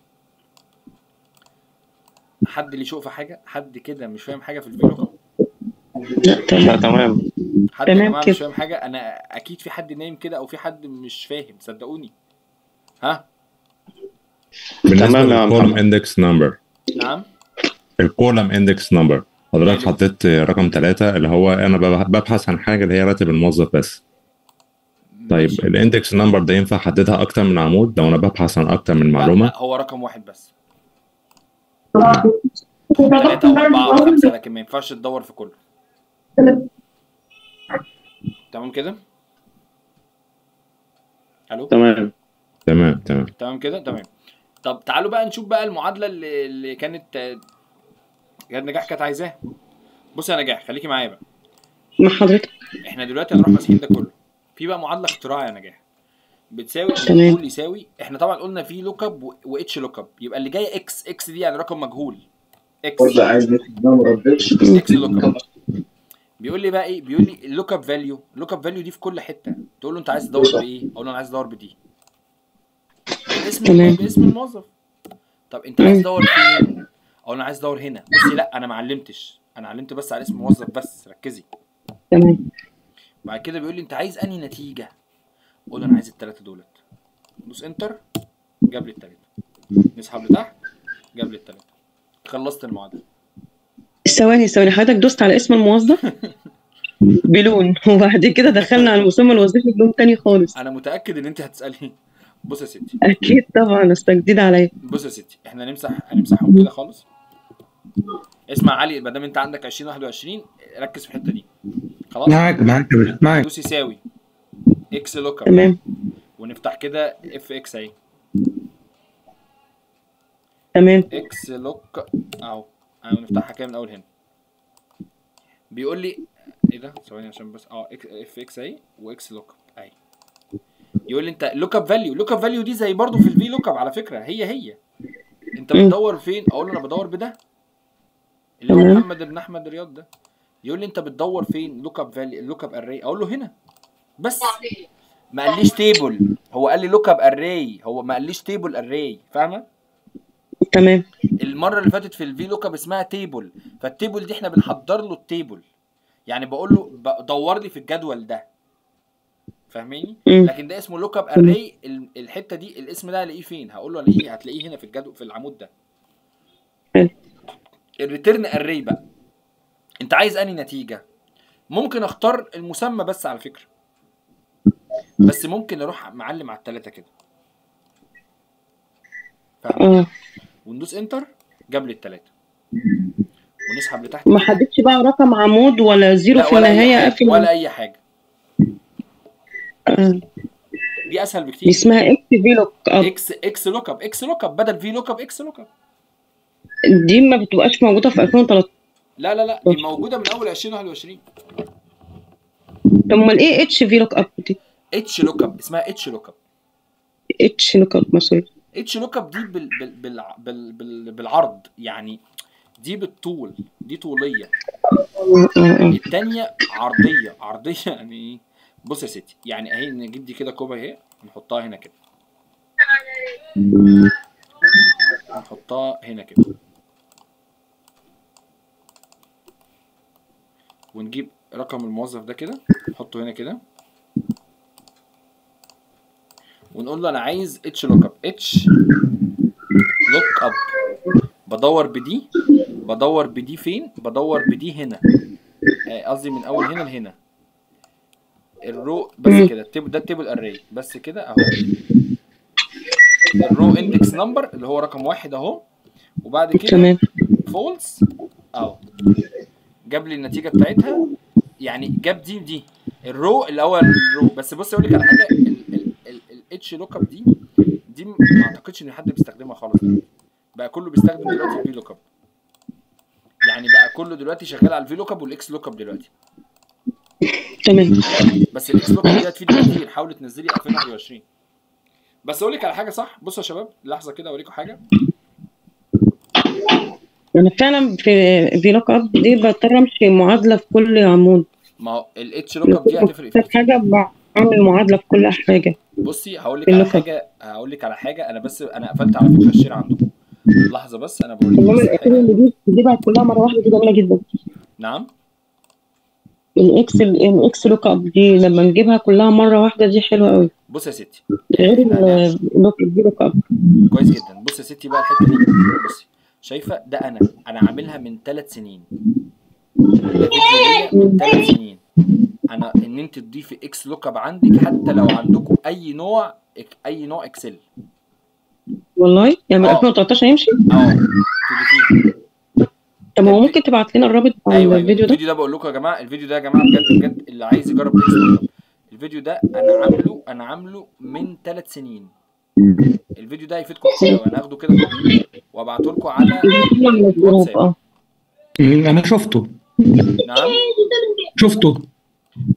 حد اللي يشوف حاجه؟ حد كده مش فاهم حاجه في الفيلوكوب؟ لا تمام. حد يا جماعه مش فاهم حاجه؟ انا اكيد في حد نايم كده او في حد مش فاهم، صدقوني. ها بالنسبه للكولوم اندكس نمبر. نعم الكولم اندكس نمبر حضرتك حطيت رقم 3 اللي هو انا ببحث عن حاجه اللي هي راتب الموظف بس. طيب الاندكس نمبر ده ينفع احددها اكتر من عمود لو انا ببحث عن اكتر من معلومه؟ هو رقم 1 بس. 3 و4 و5، لكن ما ينفعش تدور في كله. تمام كده؟ الو؟ تمام تمام تمام تمام كده؟ تمام. طب تعالوا بقى نشوف بقى المعادله اللي كانت نجاح كانت عايزاها. بص يا نجاح خليكي معايا بقى. مع حضرتك. احنا دلوقتي هنروح ماسكين ده كله. في بقى معادله اختراع يا نجاح. بتساوي مجهول يساوي، احنا طبعا قلنا في لوك اب واتش لوك اب، يبقى اللي جاي اكس، اكس دي يعني رقم مجهول. اكس عايز اكس لوك اب. بيقول لي بقى ايه؟ بيقول لي اللوك اب فاليو، اللوك اب فاليو دي في كل حته. تقول له انت عايز تدور بايه؟ اقول له انا عايز ادور بدي. باسم الموظف. طب انت عايز تدور فين؟ او انا عايز ادور هنا. بصي لا انا ما علمتش، انا علمت بس على اسم الموظف بس، ركزي. تمام. بعد كده بيقول لي انت عايز انهي نتيجه؟ قول انا عايز الثلاثه دولت. دوس انتر، جاب لي الثلاثه. نسحب لتحت، جاب لي الثلاثه. خلصت المعادله. ثواني حضرتك دوست على اسم الموظف بلون، وبعد كده دخلنا على المسمى الوظيفي بلون ثاني خالص. انا متاكد ان انت هتسالني. بص يا ستي، اكيد طبعا اصل جديد عليا. بص يا ستي، احنا هنمسحهم كده خالص. اسمع علي، ما دام انت عندك 2021 ركز في الحته دي. خلاص معاك. دوس يساوي اكس لوك اب، تمام، ونفتح كده اف اكس اهي. تمام اكس لوك اهو نفتحها كده من اول هنا. بيقول لي ايه ده؟ ثواني عشان بس اف اكس اهي واكس لوك اب اهي. يقول لي انت لوك اب فاليو، لوك اب فاليو دي زي برضو في الفي لوك اب على فكره، هي انت بتدور فين؟ اقول له انا بدور بده اللي هو محمد بن احمد رياض ده. يقول لي انت بتدور فين؟ لوك اب فاليو، لوك اب اري. اقول له هنا بس، ما قاليش تيبل، هو قال لي لوك اب اري، هو ما قاليش تيبل اري، فاهمه؟ تمام. المره اللي فاتت في الفي لوك اب اسمها تيبل، فالتيبل دي احنا بنحضر له التيبل، يعني بقول له دور لي في الجدول ده، فاهميني؟ لكن ده اسمه لوك اب اري، الحته دي الاسم ده هلاقيه فين؟ هقول له هلاقيه، هتلاقيه هنا في الجدول في العمود ده. الريتيرن اري بقى انت عايز انهي نتيجه؟ ممكن اختار المسمى بس على فكره، بس ممكن اروح معلم على الثلاثه كده، فاهمين؟ وندوس انتر جاب لي الثلاثه، ونسحب لتحت. ما حددتش بقى رقم عمود ولا زيرو في النهايه، قافل ولا اي حاجه. دي اسهل بكتير، اسمها اكس في لوك اب. اكس لوك اب، اكس لوك اب بدل في لوك اب اكس لوك اب. دي ما بتبقاش موجوده في 2013. لا لا لا، دي موجوده من اول 2021. طب امال ايه اتش في لوك اب دي؟ اتش لوك اب، اسمها اتش لوك اب. اتش لوك اب مثلا، اتش لوك اب دي بالعرض، يعني دي بالطول، دي طوليه. الثانيه عرضيه، عرضيه يعني ايه؟ بص يا ستي، يعني اهي نجيب دي كده كوبا اهي، نحطها هنا كده، نحطها هنا كده، ونجيب رقم الموظف ده كده نحطه هنا كده، ونقول له انا عايز اتش لوك اب. اتش لوك اب بدور بدي، بدور بدي فين؟ بدور بدي هنا، قصدي من اول هنا لهنا الرو بس كده. ده التيبل اري بس كده اهو، الرو اندكس نمبر اللي هو رقم واحد اهو، وبعد كده فولس اهو، جاب لي النتيجه بتاعتها، يعني جاب دي ودي الرو الاول الرو بس. بص اقول لك على حاجه، الاتش لوك اب دي ما اعتقدش ان حد بيستخدمها خالص، بقى كله بيستخدم دلوقتي الفي لوك اب، يعني بقى كله دلوقتي شغال على الفي لوك اب والاكس لوك اب دلوقتي. تمام. بس الاكس لوك اب دي هتفيدك كتير، حاول تنزلي 2021. بس اقول لك على حاجه صح، بصوا يا شباب لحظه كده اوريكم حاجه. انا فعلا في لوك اب دي بضطر امشي معادله في كل عمود. ما هو الاتش لوك اب دي هتفرق في حاجه، بعمل معادله في كل حاجه. بصي هقول لك على حاجه، هقول لك على حاجه، انا بس انا قفلت على فكره الشير عندكم لحظه، بس انا بقول لك والله الاسئله اللي دي بقى كلها مره واحده دي جميله جدا. نعم، الاكس لوك اب دي لما نجيبها كلها مره واحده دي حلوه قوي. بص يا ستي، غير اللوك اب كويس جدا. بص يا ستي بقى الحته دي، بصي شايفه ده انا عاملها من 3 سنين، من 3 سنين انا ان انت تضيفي اكس لوك اب عندك، حتى لو عندكم اي نوع اكسل. والله يعني من 2013 هيمشي؟ تضيفيه. طب هو ممكن تبعت لنا الرابط بتاع الفيديو ده؟ الفيديو ده بقول لكم يا جماعه، الفيديو ده يا جماعه بجد بجد اللي عايز يجرب اكس لوك اب، الفيديو ده انا عامله من 3 سنين. الفيديو ده هيفيدكم كتير، وانا هاخده كده وابعته لكم على الواتساب. انا شفته. نعم شفته.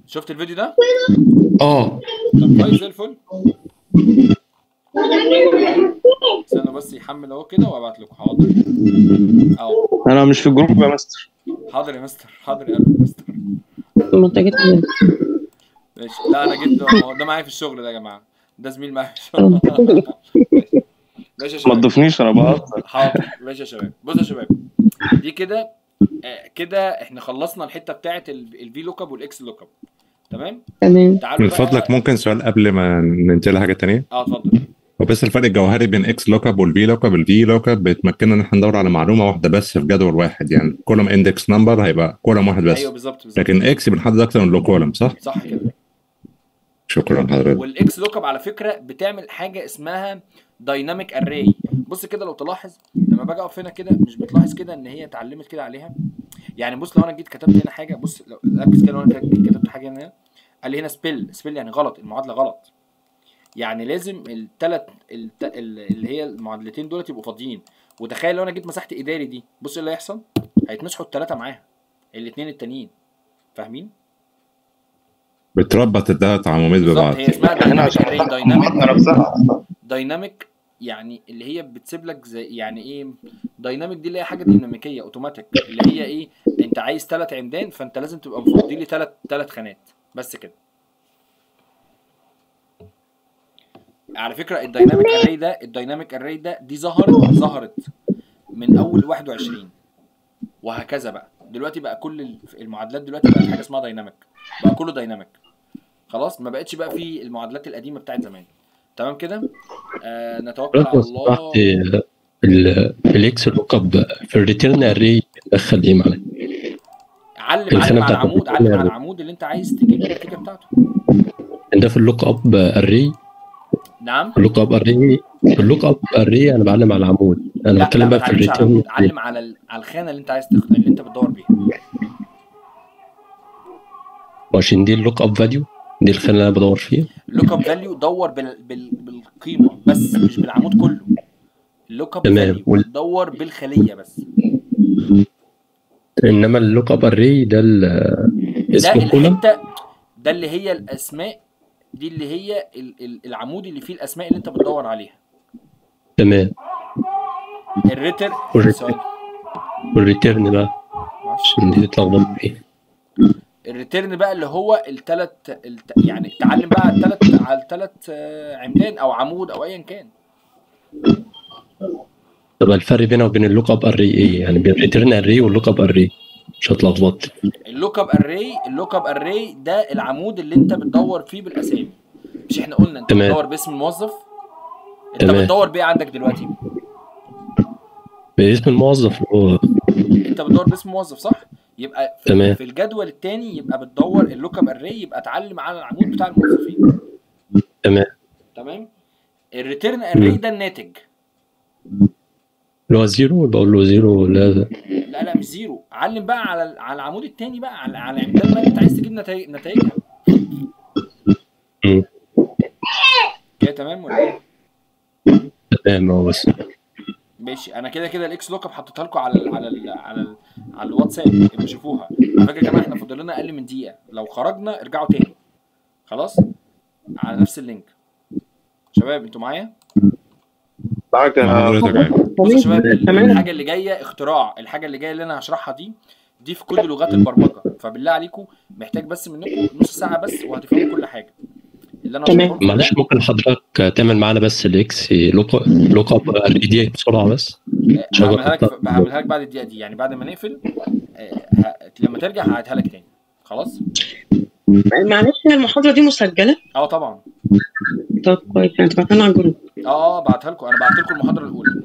شفت الفيديو ده؟ طب كويس زي الفل. استنى بس يحمل اهو كده وابعت لكم. حاضر اهو. انا مش في الجروب يا مستر. حاضر يا مستر، حاضر يا مستر. ما انت جيت منين؟ ماشي. لا انا جيت، ده معايا في الشغل ده يا جماعه، ده زميل معايا في الشغل. ماشي يا شباب، ما تضيفنيش انا بهزر. حاضر ماشي يا شباب. بصوا يا شباب، دي كده كده احنا خلصنا الحته بتاعه الفي لوك اب والاكس لوك اب. تمام. تعالوا من فضلك ممكن سؤال قبل ما ننتقل لحاجه ثانيه؟ اتفضل. هو بس الفرق الجوهري بين اكس لوك اب والفي لوك اب، الفي لوك اب بتمكننا ان احنا ندور على معلومه واحده بس في جدول واحد، يعني كولوم اندكس نمبر هيبقى كولوم واحد بس. ايوه بالظبط. لكن اكس بنحدد اكتر من كولوم، صح كده. شكرا حضرتك. والاكس لوك اب على فكره بتعمل حاجه اسمها دايناميك اري. بص كده لو تلاحظ لما باجي اقف هنا كده، مش بتلاحظ كده ان هي اتعلمت كده عليها؟ يعني بص لو انا جيت كتبت هنا حاجه، بص لو ركز كده، لو انا جيت كتبت حاجه هنا قال لي هنا سبيل يعني غلط، المعادله غلط، يعني لازم اللي هي المعادلتين دولت يبقوا فاضيين. وتخيل لو انا جيت مسحت اداري دي، بص ايه اللي هيحصل؟ هيتمسحوا الثلاثه معاها، الاثنين التانيين، فاهمين؟ بتربط الداتا عموميات ببعض. هي اسمها دايناميك. دايناميك يعني اللي هي بتسيب لك زي يعني ايه دايناميك دي، اللي هي حاجه ديناميكيه اوتوماتيك، اللي هي ايه انت عايز 3 عمدان فانت لازم تبقى مفضي لي 3 خانات بس كده. على فكره الدايناميك اري ده، الدايناميك اري ده دي ظهرت من اول 21 وهكذا بقى. دلوقتي بقى كل المعادلات دلوقتي بقى حاجه اسمها دايناميك، بقى كله دايناميك خلاص، ما بقتش بقى في المعادلات القديمه بتاعت زمان. تمام كده. نتوقع الله. الاكس لوك اب في الريتيرن اري دخل ايه معانا؟ علم على العمود، علم على العمود اللي انت عايز تجيب النتيجه بتاعته. ده في اللوك اب اري. نعم. اللوك اب اري، اللوك اب اري انا بعلم على العمود، انا بتكلم بقى في الريتيرن. علم على الخانه اللي انت عايز اللي انت بتدور بيها. عشان دي اللوك اب فاليو، دي الخانه اللي انا بدور فيها. اللوك اب فاليو دور بالقيمه بس مش بالعمود كله. اللوك اب فاليو دور بالخليه بس. انما اللوك اب اري ده اسمه كولوم، ده اللي هي الاسماء، دي اللي هي العمود اللي فيه الاسماء اللي انت بتدور عليها. تمام. الريتر والريترن بقى عشان دي تتلخبط ايه. الريترن بقى اللي هو يعني تعلم بقى على الثلاث عمدان او عمود او ايا كان. طب الفرق بينه وبين اللوك اب اري ايه؟ يعني بين الريترن اري واللوك اب اري مش هتلخبط. اللوك اب اري، اللوك اب اري ده العمود اللي انت بتدور فيه بالاسامي، مش احنا قلنا انت بتدور باسم الموظف؟ انت بتدور بايه عندك دلوقتي؟ باسم الموظف. انت بتدور باسم الموظف صح؟ يبقى في الجدول الثاني يبقى بتدور اللوك اب اري، يبقى اتعلم على العمود بتاع الموظفين. تمام. تمام. الريتيرن اري ده الناتج اللي هو زيرو، بقول له زيرو ولا لا مش زيرو. علم بقى على العمود الثاني بقى، على العمدان اللي انت عايز تجيب نتائجها. كده تمام ولا ايه؟ تمام اهو. بس ماشي، انا كده كده الاكس لوك اب حطيتها لكم على ال على ال على ال على الواتساب، ابقوا شوفوها. على فكره كمان احنا فاضل لنا اقل من دقيقه، لو خرجنا ارجعوا تاني خلاص على نفس اللينك. شباب انتوا معايا؟ معاك يا شباب. الحاجه اللي جايه اختراع، الحاجه اللي جايه اللي انا هشرحها دي في كل لغات البرمجه، فبالله عليكم محتاج بس منكم نص ساعه بس وهتفهموا كل حاجه اللي انا هشرحها. معلش ممكن حضرتك تعمل معانا بس الاكس لوك اب اري دي بسرعه بس؟ هعملها لك بعد الدقيقه دي، يعني بعد ما نقفل لما ترجع هعيدها لك تاني خلاص؟ معلش المحاضره دي مسجله؟ اه طبعا. طب كويس، انت بعتها لنا على الجروب؟ اه بعتها لكم، انا بعت لكم المحاضره الاولى.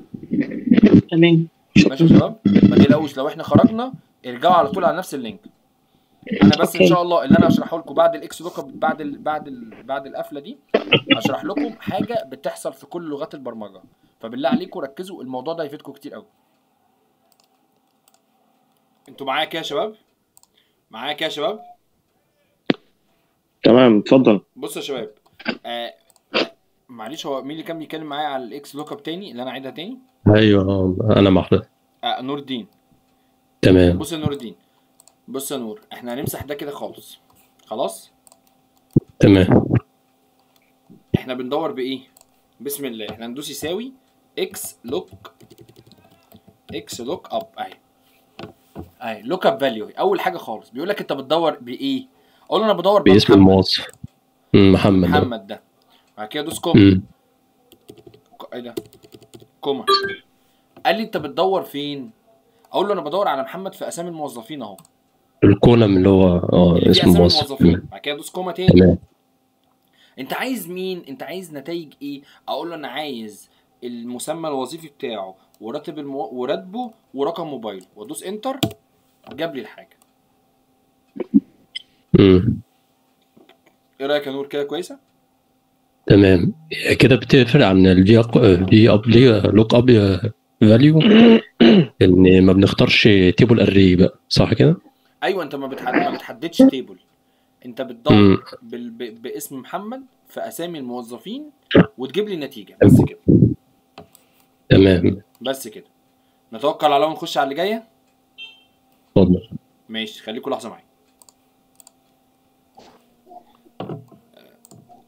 تمام ماشي يا شباب. ما تقلقوش لو احنا خرجنا ارجعوا على طول على نفس اللينك. انا بس ان شاء الله اللي انا هشرحه لكم بعد الاكس لوك اب، بعد القفله دي هشرح لكم حاجه بتحصل في كل لغات البرمجه، فبالله عليكم ركزوا، الموضوع ده هيفيدكم كتير قوي. انتوا معايا كده يا شباب؟ معايا كده يا شباب؟ تمام اتفضل. بصوا يا شباب، معلش هو مين اللي كان بيتكلم معايا على الاكس لوك اب تاني اللي انا عايدها تاني؟ ايوه انا محضر. نور الدين. تمام. بص يا نور الدين، بص يا نور، احنا هنمسح ده كده خالص خلاص. تمام. احنا بندور بايه؟ بسم الله. احنا هندوس يساوي اكس لوك اب اهي لوك اب فاليو. اول حاجه خالص بيقول لك انت بتدور بايه؟ اقول له انا بدور باسم الموظف محمد ده. بعد كده ادوس كوما. ايه ده؟ كوما. قال لي انت بتدور فين؟ اقول له انا بدور على محمد في اسامي الموظفين اهو. الكولم اللي هو اسم الموظفين. بعد كده ادوس كوما تاني. تمام. انت عايز مين؟ انت عايز نتائج ايه؟ اقول له انا عايز المسمى الوظيفي بتاعه وراتب وراتبه ورقم موبايله، وادوس انتر جاب لي الحاجه. ايه رايك يا نور كده كويسه؟ تمام كده. بتقفل عن الدي اب لوك اب فاليو ان ما بنختارش تيبل اري بقى صح كده؟ ايوه انت ما بتحددش تيبل، انت بتدور باسم محمد في اسامي الموظفين وتجيب لي النتيجه بس كده. تمام بس كده. نتوكل على الله ونخش على اللي جايه. اتفضل. ماشي خليكم لحظه معايا.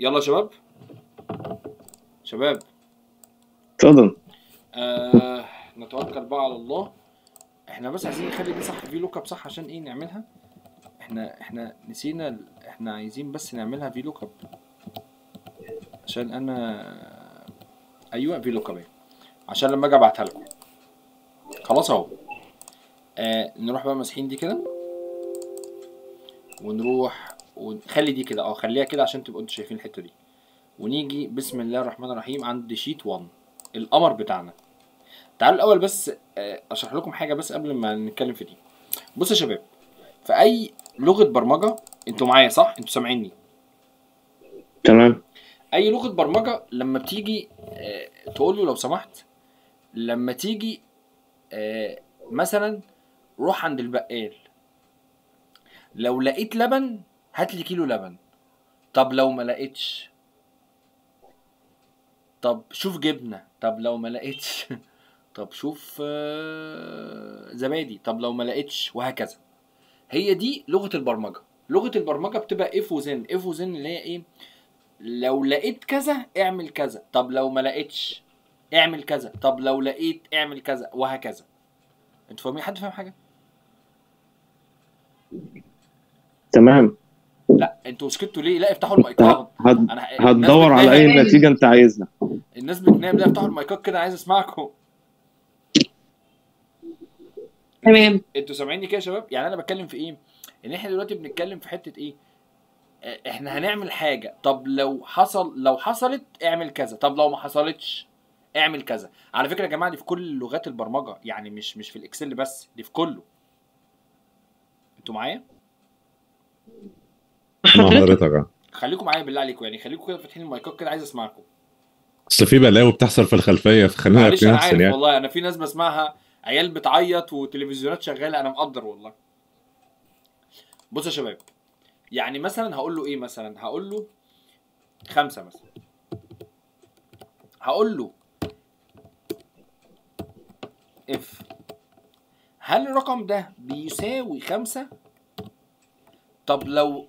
يلا يا شباب. اتفضل. نتوكل بقى على الله. احنا بس عايزين نخلي دي صح، في لوك اب صح، عشان ايه نعملها؟ احنا نسينا، احنا عايزين بس نعملها في لوك اب، عشان انا ايوه في لوك اب، عشان لما اجي ابعتها لكم. خلاص اهو. نروح بقى ماسحين دي كده، ونروح ونخلي دي كده، خليها كده عشان تبقوا انتوا شايفين الحته دي. ونيجي بسم الله الرحمن الرحيم عند شيت 1 القمر بتاعنا. تعالوا الاول بس اشرح لكم حاجه بس قبل ما نتكلم في دي. بصوا يا شباب، في اي لغه برمجه، انتوا معايا صح؟ انتوا سامعيني تمام؟ اي لغه برمجه لما بتيجي تقول له لو سمحت، لما تيجي مثلا روح عند البقال، لو لقيت لبن هات لي كيلو لبن، طب لو ما لقيتش، طب شوف جبنه، طب لو ما لقيتش طب شوف زبادي، طب لو ما لقيتش، وهكذا. هي دي لغه البرمجه. لغه البرمجه بتبقى اف وزن، اف وزن اللي هي ايه؟ لو لقيت كذا اعمل كذا، طب لو ما لقيتش اعمل كذا، طب لو لقيت اعمل كذا، وهكذا. انتوا فاهمين؟ حد فاهم حاجه؟ تمام. لا انتوا سكتوا ليه؟ لا افتحوا المايكات، هتدور على اي نتيجه انت عايزها. الناس بتنام، لا افتحوا المايكات كده، عايز اسمعكم. تمام. انتوا سامعيني كده يا شباب؟ يعني انا بتكلم في ايه؟ ان احنا دلوقتي بنتكلم في حته ايه؟ احنا هنعمل حاجه، طب لو حصل، لو حصلت اعمل كذا، طب لو ما حصلتش اعمل كذا. على فكره يا جماعه دي في كل لغات البرمجه، يعني مش في الاكسل بس، دي في كله. انتوا معايا؟ حضرتك خليكم معايا بالله عليكم، يعني خليكم كده فاتحين المايكات كده، عايز اسمعكم. اصل في بلاوي بتحصل في الخلفيه، فخلينا نفهم يعني. عارف والله انا في ناس بسمعها، عيال بتعيط وتلفزيونات شغاله، انا مقدر والله. بصوا يا شباب، يعني مثلا هقول له ايه؟ مثلا هقول له 5 مثلا، هقول له اف هل الرقم ده بيساوي 5؟ طب لو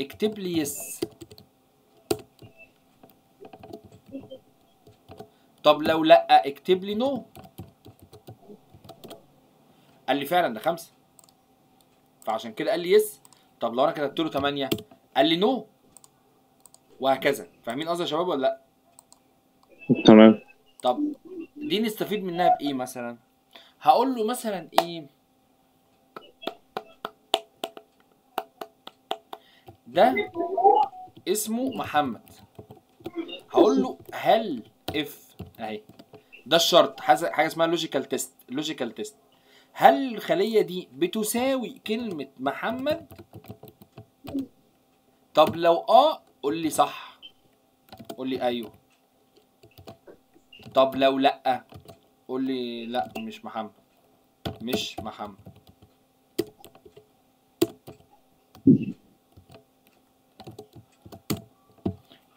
اكتب لي يس، طب لو لا اكتب لي نو. قال لي فعلا ده 5، فعشان كده قال لي يس. طب لو انا كتبت له 8 قال لي نو، وهكذا. فاهمين قصدي يا شباب ولا لا؟ تمام. طب دي نستفيد منها بايه مثلا؟ هقول له مثلا ايه؟ ده اسمه محمد، هقول له هل اف اهي ده الشرط، حاجه اسمها لوجيكال تيست. لوجيكال تيست، هل الخليه دي بتساوي كلمه محمد؟ طب لو قول لي صح، قول لي ايوه، طب لو لا قول لي لا مش محمد، مش محمد.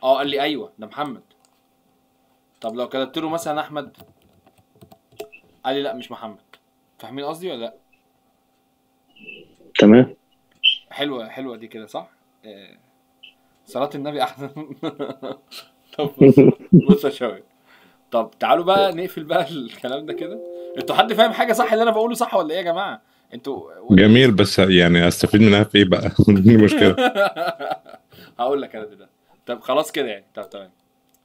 قال لي ايوه ده محمد. طب لو كتبت له مثلا احمد قال لي لا مش محمد. فاهمين قصدي ولا لا؟ تمام. حلوه حلوه دي كده صح؟ صلاة النبي احسن. طب بص يا شباب، طب تعالوا بقى نقفل بقى الكلام ده كده. انتوا حد فاهم حاجه صح اللي انا بقوله صح ولا ايه يا جماعه؟ انتوا جميل، بس يعني استفيد منها في ايه بقى؟ دي المشكله. هقول لك انا دلوقتي. طب خلاص كده يعني. طب تمام،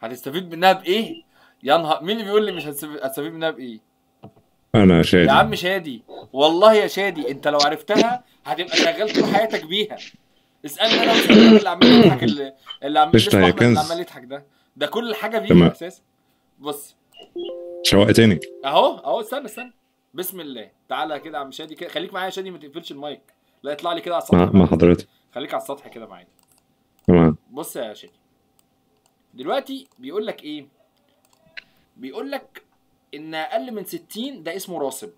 هتستفيد منها بايه؟ يا نهار، مين اللي بيقول لي مش هتستفيد منها بايه؟ انا شادي يا عم. شادي والله يا شادي، انت لو عرفتها هتبقى شغال طول حياتك بيها. اسالني انا اللي عمال يضحك، اللي عمال يضحك ده كل حاجه بيه اساسا. بص شوقتني اهو. استنى بسم الله. تعالى كده يا عم شادي كده، خليك معايا يا شادي، ما تقفلش المايك، لا اطلع لي كده على السطح مع حضرتك، خليك على السطح كده معايا. تمام. بص يا شادي دلوقتي بيقول لك ايه؟ بيقول لك ان اقل من 60 ده اسمه راسب،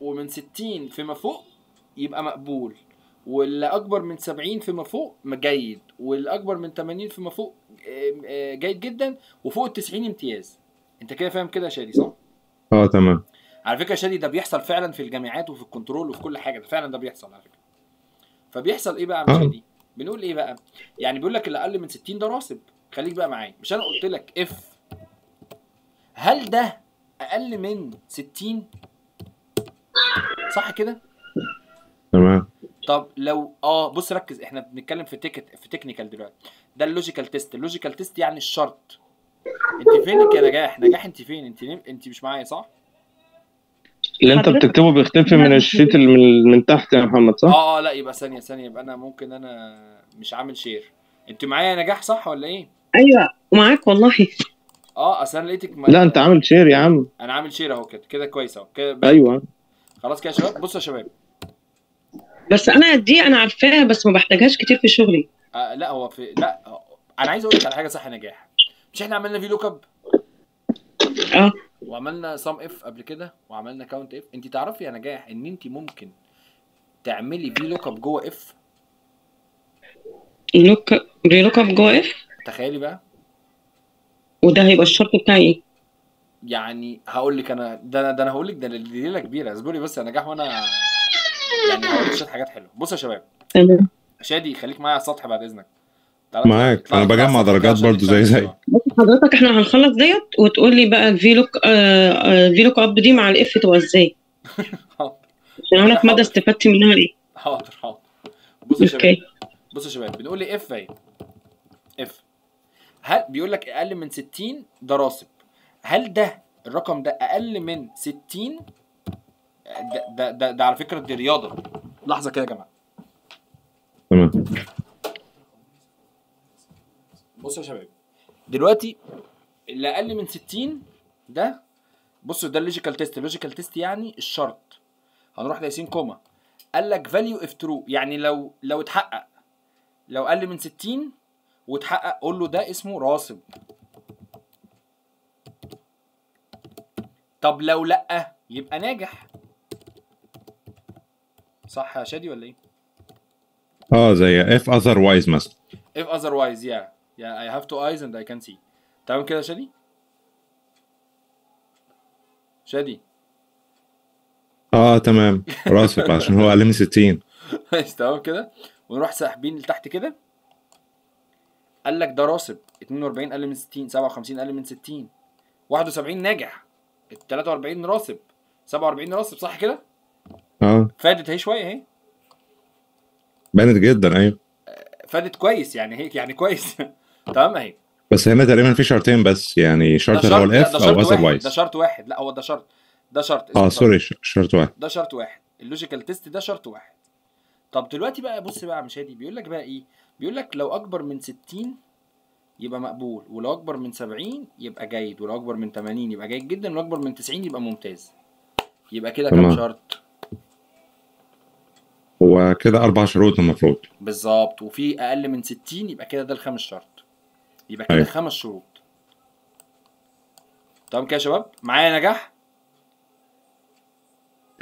ومن 60 فيما فوق يبقى مقبول، واللي اكبر من 70 فيما فوق جيد، واللي اكبر من 80 فيما فوق جيد جدا، وفوق ال 90 امتياز. انت كده فاهم كده يا شادي صح؟ تمام. على فكره يا شادي ده بيحصل فعلا في الجامعات وفي الكنترول وفي كل حاجه، ده فعلا ده بيحصل على فكره. فبيحصل ايه بقى يا شادي؟ بنقول ايه بقى؟ يعني بيقول لك اللي اقل من 60 ده راسب. خليك بقى معايا، مش انا قلت لك اف هل ده اقل من 60 صح كده؟ تمام. طب لو بص ركز، احنا بنتكلم في تكنيكال دلوقتي. ده اللوجيكال تيست. اللوجيكال تيست يعني الشرط. انت فينك يا نجاح؟ نجاح انت فين؟ انت مش معايا صح؟ اللي انت بتكتبه بيختفي من الشيت من تحت يا محمد صح؟ لا، يبقى ثانية يبقى انا ممكن مش عامل شير. انت معايا يا نجاح صح ولا ايه؟ ايوه معاك والله. اصل انا لقيتك لا انت عامل شير يا عم. انا عامل شير اهو كده كويس اهو كده. ايوه خلاص كده يا شباب. بصوا يا شباب، بس انا دي انا عارفاها بس ما بحتاجهاش كتير في شغلي. لا هو في لا انا عايز اقول لك على حاجه صح يا نجاح. مش احنا عملنا في لوك اب وعملنا سام اف قبل كده وعملنا كاونت اف؟ انت تعرفي يا نجاح ان انت ممكن تعملي في لوك اب جوه اف. لوك اب جوه اف؟ تخيلي بقى. وده هيبقى الشرط بتاعي ايه؟ يعني هقول لك انا ده انا هقول لك ده ليله كبيره. اصبري بس يا نجاح وانا يعني هقول شويه حاجات حلوه. بصوا يا شباب، تمام شادي خليك معايا على السطح بعد اذنك. معاك انا بجمع درجات برضو زي حضرتك. احنا هنخلص ديت وتقول لي بقى الفي لوك اب دي مع الاف تبقى ازاي؟ حاضر. اقول لك مدى استفدت منها ايه؟ حاضر. بصوا يا شباب، بنقول لي اف اهي. اف هل بيقول لك اقل من 60 ده راسب. هل ده الرقم ده اقل من 60؟ ده على فكره دي رياضه. لحظه كده يا جماعه. تمام. بصوا يا شباب دلوقتي اللي اقل من 60 ده، بصوا ده اللوجيكال تيست. اللوجيكال تيست يعني الشرط. هنروح لياسين كوما قال لك فاليو اف ترو، يعني لو اتحقق، لو اقل من 60 واتحقق قول له ده اسمه راسب. طب لو لا يبقى ناجح. صح يا شادي ولا ايه؟ زي if otherwise مثلا. if otherwise yeah I have two eyes and I can see. تمام كده يا شادي؟ تمام راسب عشان هو اقل من 60. ماشي تمام كده. ونروح ساحبين لتحت كده. قال لك ده راسب. 42 اقل من 60، 57 اقل من 60، 71 ناجح، 43 راسب، 47 راسب صح كده؟ فادت اهي شويه اهي. بانت جدا ايوه. فادت كويس يعني هيك يعني كويس. تمام اهي. بس هنا تقريبا في شرطين بس، يعني شرط اللي هو الاف او otherwise. ده شرط واحد. لا هو ده شرط. ده شرط سوري شرط واحد. ده شرط واحد. اللوجيكال تيست ده شرط واحد. طب دلوقتي بقى بص بقى يا مشادي، بيقول لك بقى ايه؟ بيقول لك لو اكبر من 60 يبقى مقبول، ولو اكبر من 70 يبقى جيد، ولو اكبر من 80 يبقى جيد جدا، ولو اكبر من 90 يبقى ممتاز. يبقى كده كام شرط؟ هو كده 4 شروط المفروض. بالظبط. وفي اقل من 60 يبقى كده ده الخامس شرط. يبقى كده 5 شروط. تمام كده يا شباب؟ معايا نجاح؟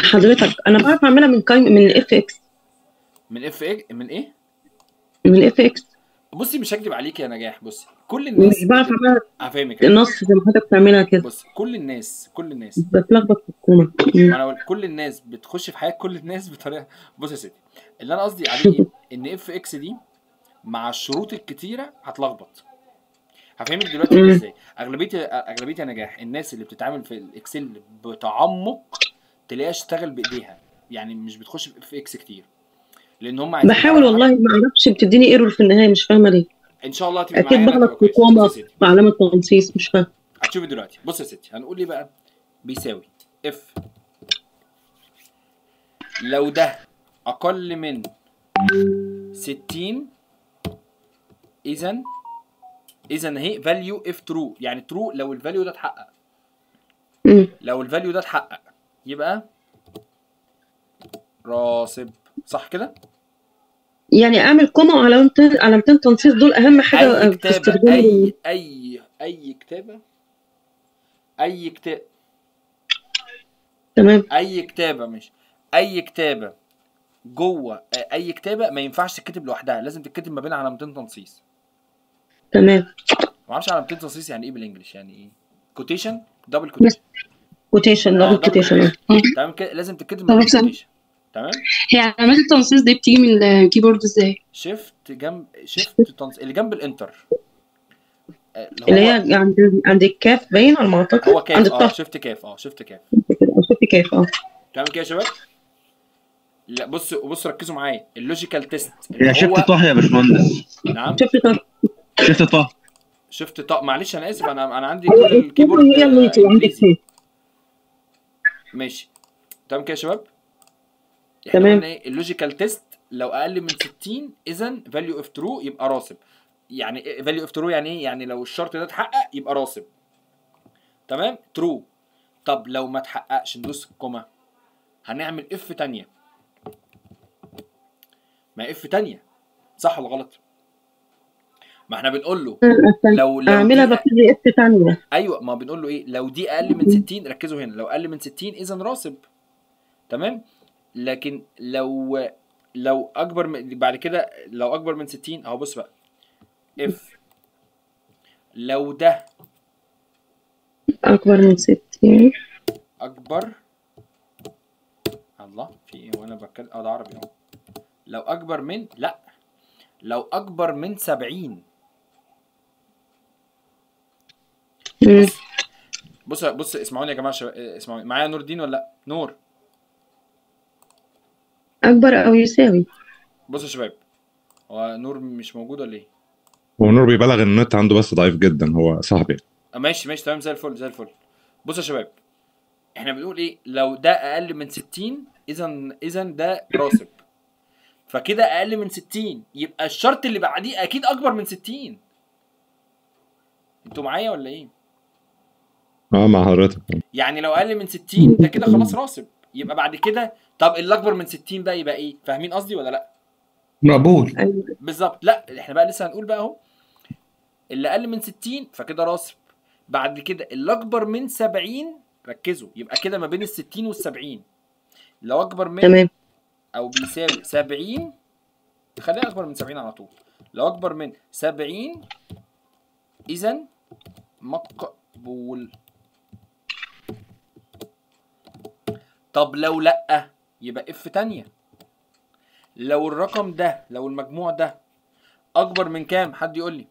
حضرتك انا بعرف اعملها من اف اكس. من اف اكس من ايه؟ من الاف اكس. بصي مش هكدب عليك يا نجاح، بصي كل الناس مش بعرف اعملها. هفهمك النص زي ما حضرتك بتعملها كده. بص كل الناس بتلخبط في الكومه. انا كل الناس بتخش في حياه كل الناس بطريقه. بص يا سيدي اللي انا قصدي عليه ان اف اكس دي مع الشروط الكتيره هتلخبط. هفهمك دلوقتي ازاي. اغلبيه يا نجاح الناس اللي بتتعامل في الاكسل بتعمق تلاقيها اشتغل بايديها، يعني مش بتخش في اف اكس كتير لان هم عايزين. بحاول والله ما اعرفش، بتديني ايرور في النهايه مش فاهمه ليه. ان شاء الله هتبقى معايا. اكيد بغلط في كوما وعلامه تنصيص مش فاهمه. هتشوفي دلوقتي. بص يا ستي هنقول ايه بقى؟ بيساوي اف لو ده اقل من 60 اذا اهي فاليو اف ترو، يعني ترو لو الفاليو ده اتحقق. لو الفاليو ده اتحقق يبقى راسب صح كده؟ يعني اعمل كوما وعلامتين تنصيص، دول اهم حاجه. اي كتابه اي كتابه تمام. اي كتابه مش اي كتابه جوه اي كتابه ما ينفعش تتكتب لوحدها، لازم تتكتب ما بين علامتين تنصيص. تمام. ما اعرفش علامتين تنصيص يعني ايه بالانجلش، يعني ايه كوتيشن دبل كوتيشن. تمام كده لازم تتكتب ما بين كوتيشن. تمام. هي علامات التنصيص دي بتيجي من الكيبورد ازاي؟ شيفت جنب اللي جنب الانتر اللي هي عند الكاف باين ولا المنطقه هو كاف. شيفت كاف تمام كده يا شباب. لا بصوا ركزوا معايا اللوجيكال تيست اللي هو شيفت طه يا باشمهندس. نعم شيفت طه معلش انا اسف انا عندي كل الكيبورد هي اللي عندك ايه. ماشي تمام كده يا شباب. تمام ايه اللوجيكال تيست لو اقل من 60 اذا فاليو اوف ترو يبقى راسب. يعني فاليو اوف ترو يعني ايه؟ يعني لو الشرط ده اتحقق يبقى راسب تمام ترو. طب لو ما اتحققش ندوس الكوما هنعمل اف ثانيه. ما اف ثانيه صح ولا غلط؟ ما احنا بنقول له لو اعملها ببتدي اف ثانيه. ايوه ما بنقول له ايه لو دي اقل من 60. ركزوا هنا لو اقل من 60 اذا راسب تمام. لكن لو اكبر من بعد كده لو اكبر من 60 اهو بص بقى اف لو ده اكبر من 60 اكبر الله في ايه وانا بتكلم ده عربي اهو. لو اكبر من لا لو اكبر من 70 بص اسمعوني يا جماعه اسمعوني معايا. نور الدين ولا لا؟ نور اكبر او يساوي. بصوا يا شباب هو نور مش موجود ولا ايه؟ هو نور بيبلغ النت عنده بس ضعيف جدا هو صاحبي. ماشي تمام زي الفل. بصوا يا شباب احنا بنقول ايه لو ده اقل من 60 اذا ده راسب. فكده اقل من 60 يبقى الشرط اللي بعديه اكيد اكبر من 60. انتوا معايا ولا ايه؟ مع حضرتك. يعني لو اقل من 60 ده كده خلاص راسب. يبقى بعد كده طب اللي اكبر من 60 بقى يبقى ايه؟ فاهمين قصدي ولا لا؟ مقبول بالظبط. لا احنا بقى لسه هنقول بقى اهو اللي اقل من 60 فكده راسب. بعد كده اللي اكبر من 70 ركزوا يبقى كده ما بين ال 60 وال 70 لو اكبر من تمام او بيساوي 70. خليها اكبر من 70 على طول. لو اكبر من 70 اذا مقبول. طب لو لأ يبقى اف تانية. لو الرقم ده لو المجموع ده اكبر من كام؟ حد يقول لي.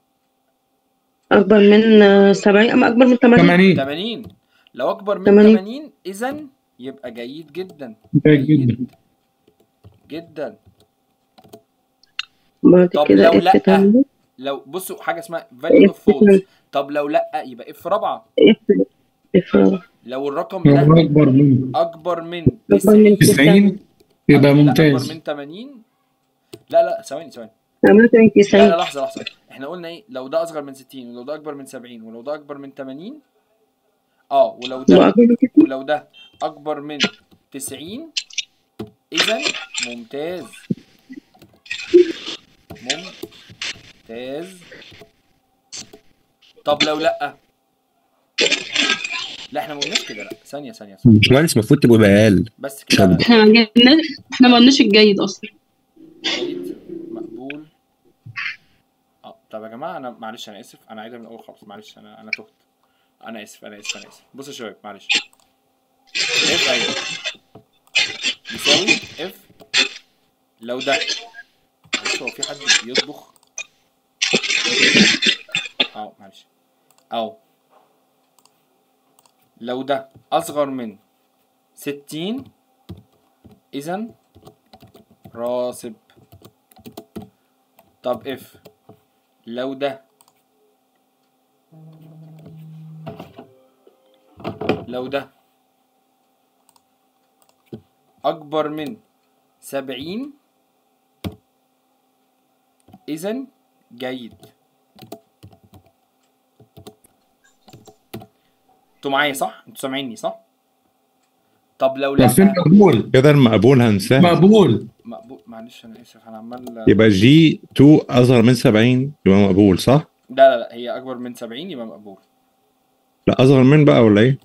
اكبر من 70 اما اكبر من 80. لو اكبر من 80 اذا يبقى جيد جدا. جيد جدا. طب لو لأ لو بصوا حاجه اسمها value of false. طب لو لأ يبقى اف رابعه. لو الرقم ده اكبر من 90 يبقى ممتاز. اكبر من 80 لا ثواني 90 لا لحظه احنا قلنا ايه لو ده اصغر من 60 ولو ده اكبر من 70 ولو ده اكبر من 80 ولو ده اكبر من 90 اذا ممتاز. طب لو لا احنا ما قلناش كده. لا ثانية مش مهندس المفروض تبقوا بقال بس كده. احنا ما قلناش الجيد اصلا. جيد مقبول. طب يا جماعه انا معلش انا اسف انا عايزها من الاول خالص. معلش انا تهت. انا اسف. بصوا يا شباب معلش اف ايوه يساوي اف لو ده معلش هو في حد بيطبخ معلش لو ده اصغر من 60 اذا راسب. طب اف لو ده اكبر من 70 اذا جيد. انتوا معايا صح؟ انتوا سامعيني صح؟ طب لو لا مقبول كده. المقبول هنساه مقبول معلش انا اسف انا عمال يبقى جي 2 اصغر من 70 يبقى مقبول صح؟ لا هي اكبر من 70 يبقى مقبول. لا اصغر من بقى ولا ايه؟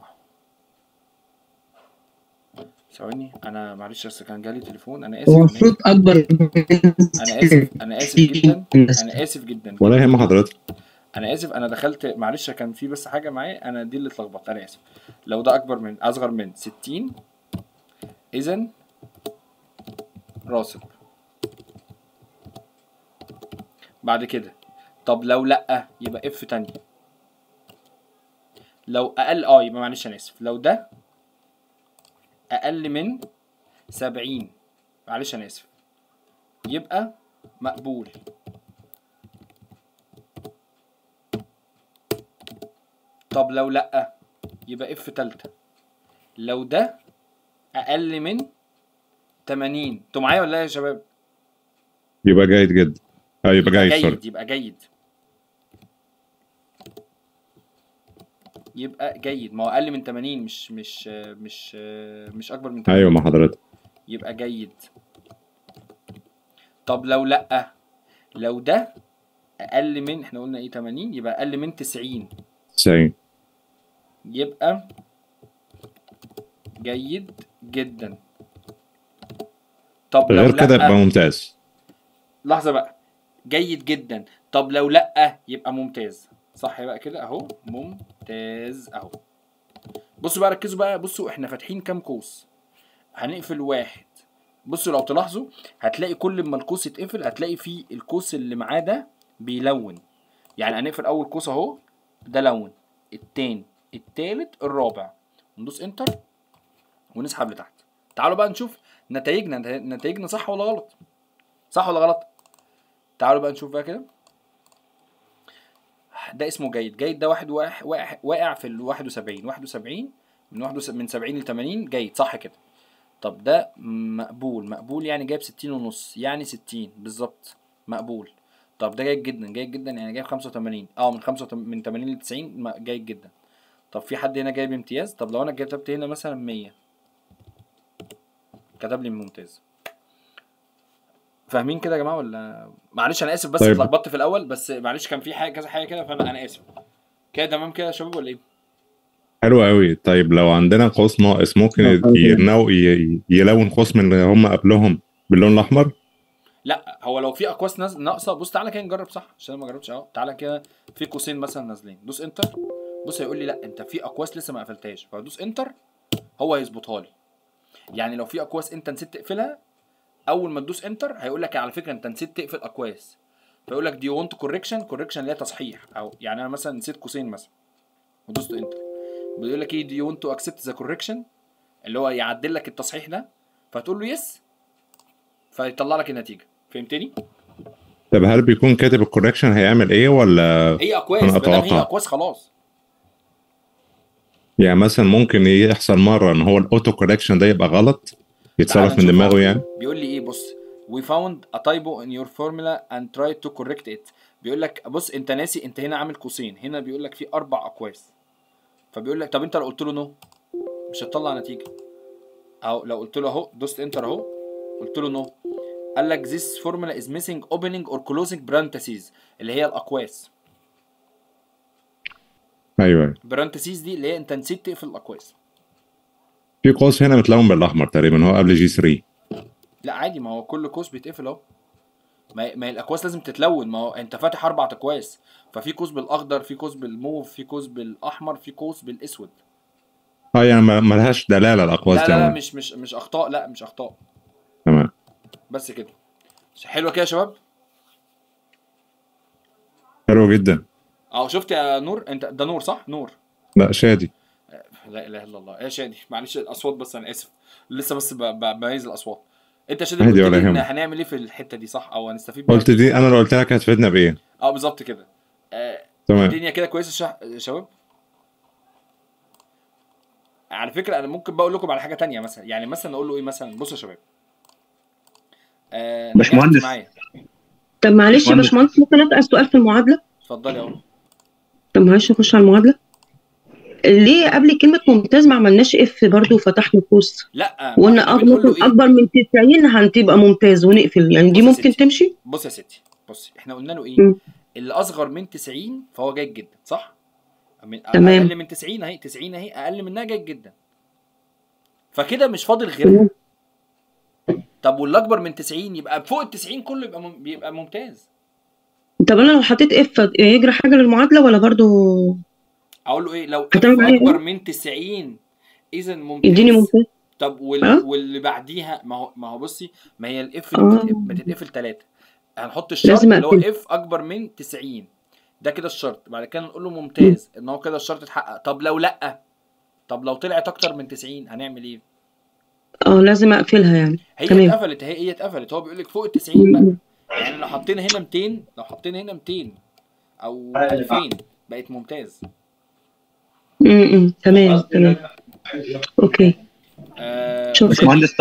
ثواني انا معلش بس كان جالي تليفون. انا اسف المفروض اكبر من انا اسف جدا ولا يهم حضرتك. انا اسف انا دخلت معلش كان في بس حاجه معايا انا دي اللي اتلخبطت. انا اسف لو ده اكبر من اصغر من 60 اذا راسب. بعد كده طب لو لأ يبقى اف تانية، لو اقل يبقى معلش انا اسف، لو ده اقل من 70 معلش انا اسف يبقى مقبول. طب لو لأ يبقى اف تالتة، لو ده اقل من 80. انتوا معايا ولا ايه يا شباب؟ يبقى جيد جدا. يبقى جيد. يبقى جيد، ما هو اقل من 80 مش اكبر من 80. ايوه مع حضرتك. يبقى جيد. طب لو لأ، لو ده اقل من احنا قلنا ايه 80 يبقى اقل من 90 يبقى جيد جدا. طب غير كده يبقى ممتاز. لحظه بقى، جيد جدا طب لو لأ يبقى ممتاز، صح بقى كده اهو ممتاز اهو. بصوا بقى ركزوا بقى، بصوا احنا فاتحين كام قوس، هنقفل واحد. بصوا لو تلاحظوا هتلاقي كل ما القوس يتقفل هتلاقي فيه القوس اللي معاه ده بيلون، يعني هنقفل اول قوس اهو ده لون، التاني التالت الرابع، وندوس انتر ونسحب لتحت. تعالوا بقى نشوف نتائجنا صح ولا غلط، صح ولا غلط. تعالوا بقى نشوف بقى كده، ده اسمه جيد. جيد ده واحد واقع في ال 71 من 70 ل 80 جيد صح كده. طب ده مقبول، مقبول يعني جايب 60.5 يعني 60 بالظبط مقبول. طب ده جيد جدا، جيد جدا يعني جايب 85 من 80 ل 90 جيد جدا. طب في حد هنا جايب امتياز، طب لو انا كتبت هنا مثلا 100 كتب لي ممتاز. فاهمين كده يا جماعه ولا؟ معلش انا اسف بس اتلخبطت في الاول، بس معلش كان في حاجه كذا حاجه كده فانا اسف كده. تمام كده يا شباب ولا ايه؟ حلو قوي. طيب لو عندنا قوس ناقص ممكن يلون قوس من اللي هم قبلهم باللون الاحمر؟ لا هو لو في اقواس ناقصه، بص تعالى كده نجرب صح عشان انا ما جربتش اهو. تعالى كده في قوسين مثلا نازلين، دوس انتر. بص هيقول لي لا انت في اقواس لسه ما قفلتهاش، فدوس انتر هو هيظبطها لي. يعني لو في اقواس انت نسيت تقفلها اول ما تدوس انتر هيقول لك على فكره انت نسيت تقفل اقواس، فيقول لك دي وانت كوركشن اللي هي تصحيح، او يعني انا مثلا نسيت قوسين مثلا ودوست انتر بيقول لك ايه دي وانت اكسبت ذا كوركشن اللي هو يعدل لك التصحيح ده، فتقول له يس فيطلع لك النتيجه. فهمتني؟ طب هل بيكون كاتب الكوركشن هيعمل ايه ولا هي اقواس؟ هي اقواس خلاص. يعني مثلا ممكن يحصل مره ان هو الاوتو كوركشن ده يبقى غلط يتصرف من دماغه. يعني بيقول لي ايه؟ بص we found a typo in your formula and tried to correct it. بيقول لك بص انت ناسي، انت هنا عامل قوسين، هنا بيقول لك في 4 اقواس، فبيقول لك طب انت لو قلت له نو مش هتطلع نتيجه اهو. لو قلت له اهو دوست انتر اهو قلت له نو، قال لك this formula is missing opening or closing parentheses اللي هي الاقواس. ايوه برانتسيز دي اللي هي انت نسيت تقفل الاقواس. في قوس هنا متلون بالاحمر تقريبا هو قبل جي 3. لا عادي، ما هو كل قوس بيتقفل اهو، ما الاقواس لازم تتلون، ما هو انت فاتح 4 اقواس، ففي قوس بالاخضر، في قوس بالموف، في قوس بالاحمر، في قوس بالاسود. يعني ما لهاش دلاله الاقواس دي. لا مش اخطاء، لا مش اخطاء. تمام بس كده. حلوه كده يا شباب؟ حلوه جدا. شفت يا نور؟ انت ده نور صح؟ نور لا شادي. لا اله الا الله. يا شادي معلش الاصوات بس انا اسف، لسه بس بميز الاصوات. انت شادي قلت لي ان هنعمل ايه في الحته دي صح، او هنستفيد بيها؟ قلت دي انا لو قلت لك هتفيدنا بايه؟ بالظبط كده. تمام الدنيا كده كويسه يا شباب. على فكره انا ممكن بقول لكم على حاجه ثانيه مثلا، يعني مثلا اقول له ايه مثلا؟ بصوا يا شباب باشمهندس معايا. طب معلش يا باشمهندس ممكن اسال سؤال في المعادله؟ اتفضلي يا عمر. طب معلش نخش على المعادله. ليه قبل كلمه ممتاز ما عملناش اف برضه وفتحنا قوس؟ لا وقلنا اكبر من 90 هتبقى ممتاز ونقفل، يعني دي ممكن تمشي؟ بص يا ستي، بص احنا قلنا له ايه؟ اللي اصغر من 90 فهو جيد جدا صح؟ تمام. اقل من 90 اهي، 90 اهي اقل منها جيد جدا، فكده مش فاضل غيرها. طب واللي اكبر من 90 يبقى فوق ال 90 كله يبقى ممتاز. طب انا لو حطيت اف يجري حاجه للمعادله ولا برضو؟ اقول له ايه؟ لو اكبر من 90 اذا ممتاز. اديني ممتاز. طب واللي بعديها ما هو بصي، ما هي الاف بتتقفل 3، هنحط الشرط اللي هو اف اكبر من 90، ده كده الشرط. بعد كده نقول له ممتاز ان هو كده الشرط اتحقق. طب لو لا، طب لو طلعت اكتر من 90 هنعمل ايه؟ لازم اقفلها يعني. هي تمام. اتقفلت، هي اتقفلت. هو بيقول لك فوق ال 90 بقى، يعني لو حطينا هنا 200، لو حطينا هنا 200 او 2000 بقت ممتاز. تمام اوكي. بس مهندس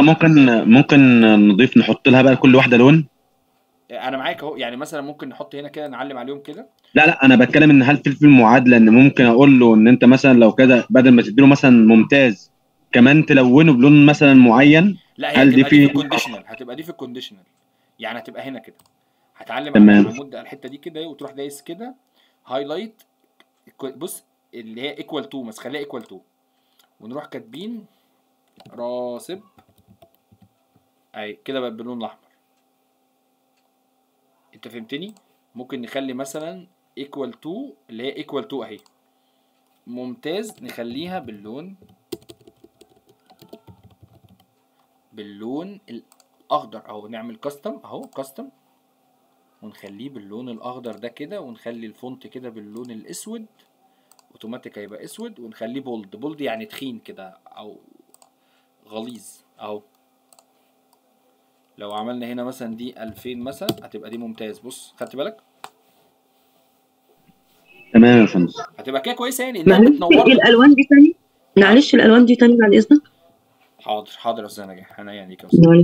ممكن نضيف، نحط لها بقى كل واحده لون. انا معاك اهو، يعني مثلا ممكن نحط هنا كده، نعلم عليهم كده. لا انا بتكلم ان هل في المعادله ان ممكن اقول له ان انت مثلا لو كده بدل ما تديله مثلا ممتاز كمان تلونه بلون مثلا معين؟ لا، هل دي في الكونديشنال، هتبقى دي في الكونديشنال، يعني هتبقى هنا كده، هتعلم على الحته دي كده وتروح دايس كده هايلايت. بص اللي هي ايكوال تو مثلا، خليها ايكوال تو، ونروح كاتبين راسب اهي كده بقى باللون الاحمر. انت فهمتني؟ ممكن نخلي مثلا ايكوال تو، اللي هي ايكوال تو اهي، ممتاز، نخليها باللون الاخضر اهو. نعمل كاستم اهو، كاستم، ونخليه باللون الاخضر ده كده، ونخلي الفونت كده باللون الاسود اوتوماتيك، هيبقى اسود، ونخليه بولد. بولد يعني تخين كده او غليظ اهو. لو عملنا هنا مثلا دي 2000 مثلا هتبقى دي ممتاز. بص خدت بالك؟ تمام يا فندم، هتبقى كده كويسه يعني. الالوان دي تاني، معلش الالوان دي تاني بعد اذنك. حاضر حاضر يا استاذ نجاح، عينيا ليك يا استاذ.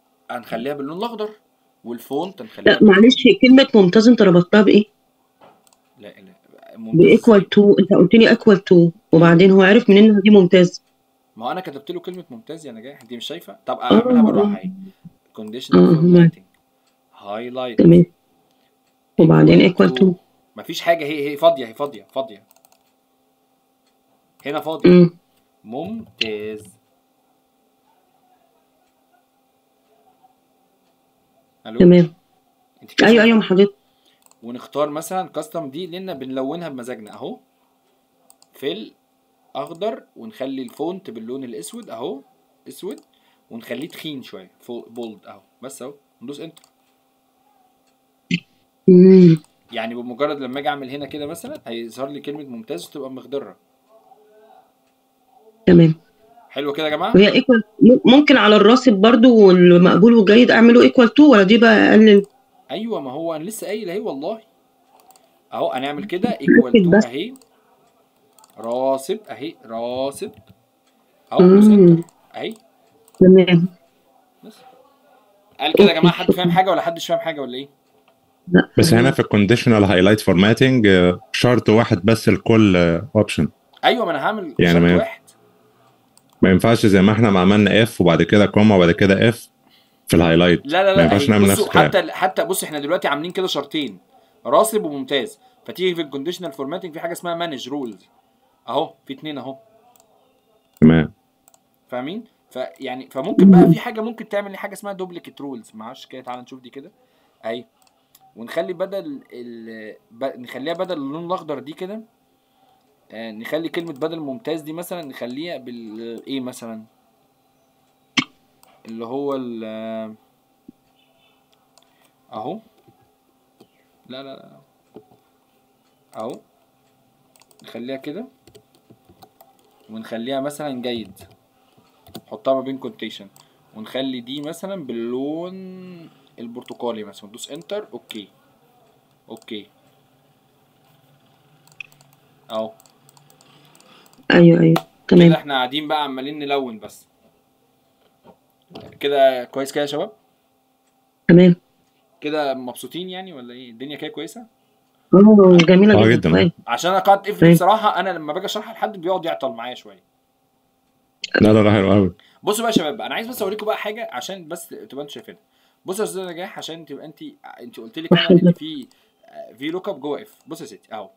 هنخليها باللون الاخضر، والفونت هنخليها. لا معلش، كلمه ممتاز انت ربطتها بايه؟ لا بايكوال تو، انت قلت لي ايكوال تو، وبعدين هو عرف منين ان دي ممتاز؟ ما هو انا كتبت له كلمه ممتاز يا نجاح، انت مش شايفه؟ طب اعملها بالراحه اهي، كونديشنال فورماتنج، هايلايت، تمام، وبعدين ايكوال تو. مفيش حاجه، هي فاضيه، هي فاضيه هنا، فاضيه ممتاز. الو، تمام. ايوه محضرتك. ونختار مثلا كاستم دي لان بنلونها بمزاجنا اهو، فل اخضر، ونخلي الفونت باللون الاسود اهو، اسود، ونخليه تخين شويه، فوق بولد اهو، بس اهو، ندوس انتر. يعني بمجرد لما اجي اعمل هنا كده مثلا هيظهر لي كلمه ممتاز وتبقى مخضره. تمام، حلو كده يا جماعه. وهي ايكوال، ممكن على الراسب برضو والمقبول والجيد اعمله ايكوال تو، ولا دي بقى اقلل؟ ايوه، ما هو انا لسه قايل اهي والله اهو. هنعمل كده ايكوال تو اهي، راسب اهي، راسب اهو، دوس اهي، تمام. بس قال كده يا جماعه. حد فاهم حاجه ولا حدش فاهم حاجه ولا ايه؟ لا بس هنا في الكونديشنال هايلايت فورماتنج شرط واحد بس لكل اوبشن. ايوه، ما انا هعمل يعني شرط واحد، ما ينفعش زي ما احنا ما عملنا اف وبعد كده كوما وبعد كده اف في الهايلايت. لا ما ينفعش نعمل نفس الكلام. حتى بص احنا دلوقتي عاملين كده شرطين، راسب وممتاز، فتيجي في الكونديشنال فورماتنج في حاجه اسمها مانج رولز اهو، في اتنين اهو، تمام، فاهمين؟ فيعني فممكن بقى في حاجه ممكن تعمل لي حاجه اسمها دوبليكيت رولز، معلش كده، تعالى نشوف دي كده اهي، ونخلي بدل نخليها بدل اللون الاخضر دي كده، نخلي كلمه بدل ممتاز دي مثلا نخليها بالايه مثلا، اللي هو اهو، لا اهو، نخليها كده، ونخليها مثلا جيد، نحطها ما بين كوتيشن، ونخلي دي مثلا باللون البرتقالي مثلا، ندوس انتر. اوكي اهو، ايوه تمام. كده احنا قاعدين بقى عمالين نلون بس كده. كويس كده يا شباب؟ تمام كده، مبسوطين يعني ولا ايه؟ الدنيا كده كويسه؟ جميله جدا. عشان انا قاعد اقفل بصراحه، انا لما باجي اشرحها لحد بيقعد يعطل معايا شويه. لا لا حلو قوي. بصوا بقى يا شباب، انا عايز بس اوريكم بقى حاجه عشان بس تبقى انتوا شايفينها. بصوا يا استاذ نجاح، عشان تبقى انت قلت لي كمان ان في لوك اب جوه اف. بص يا ستي اهو،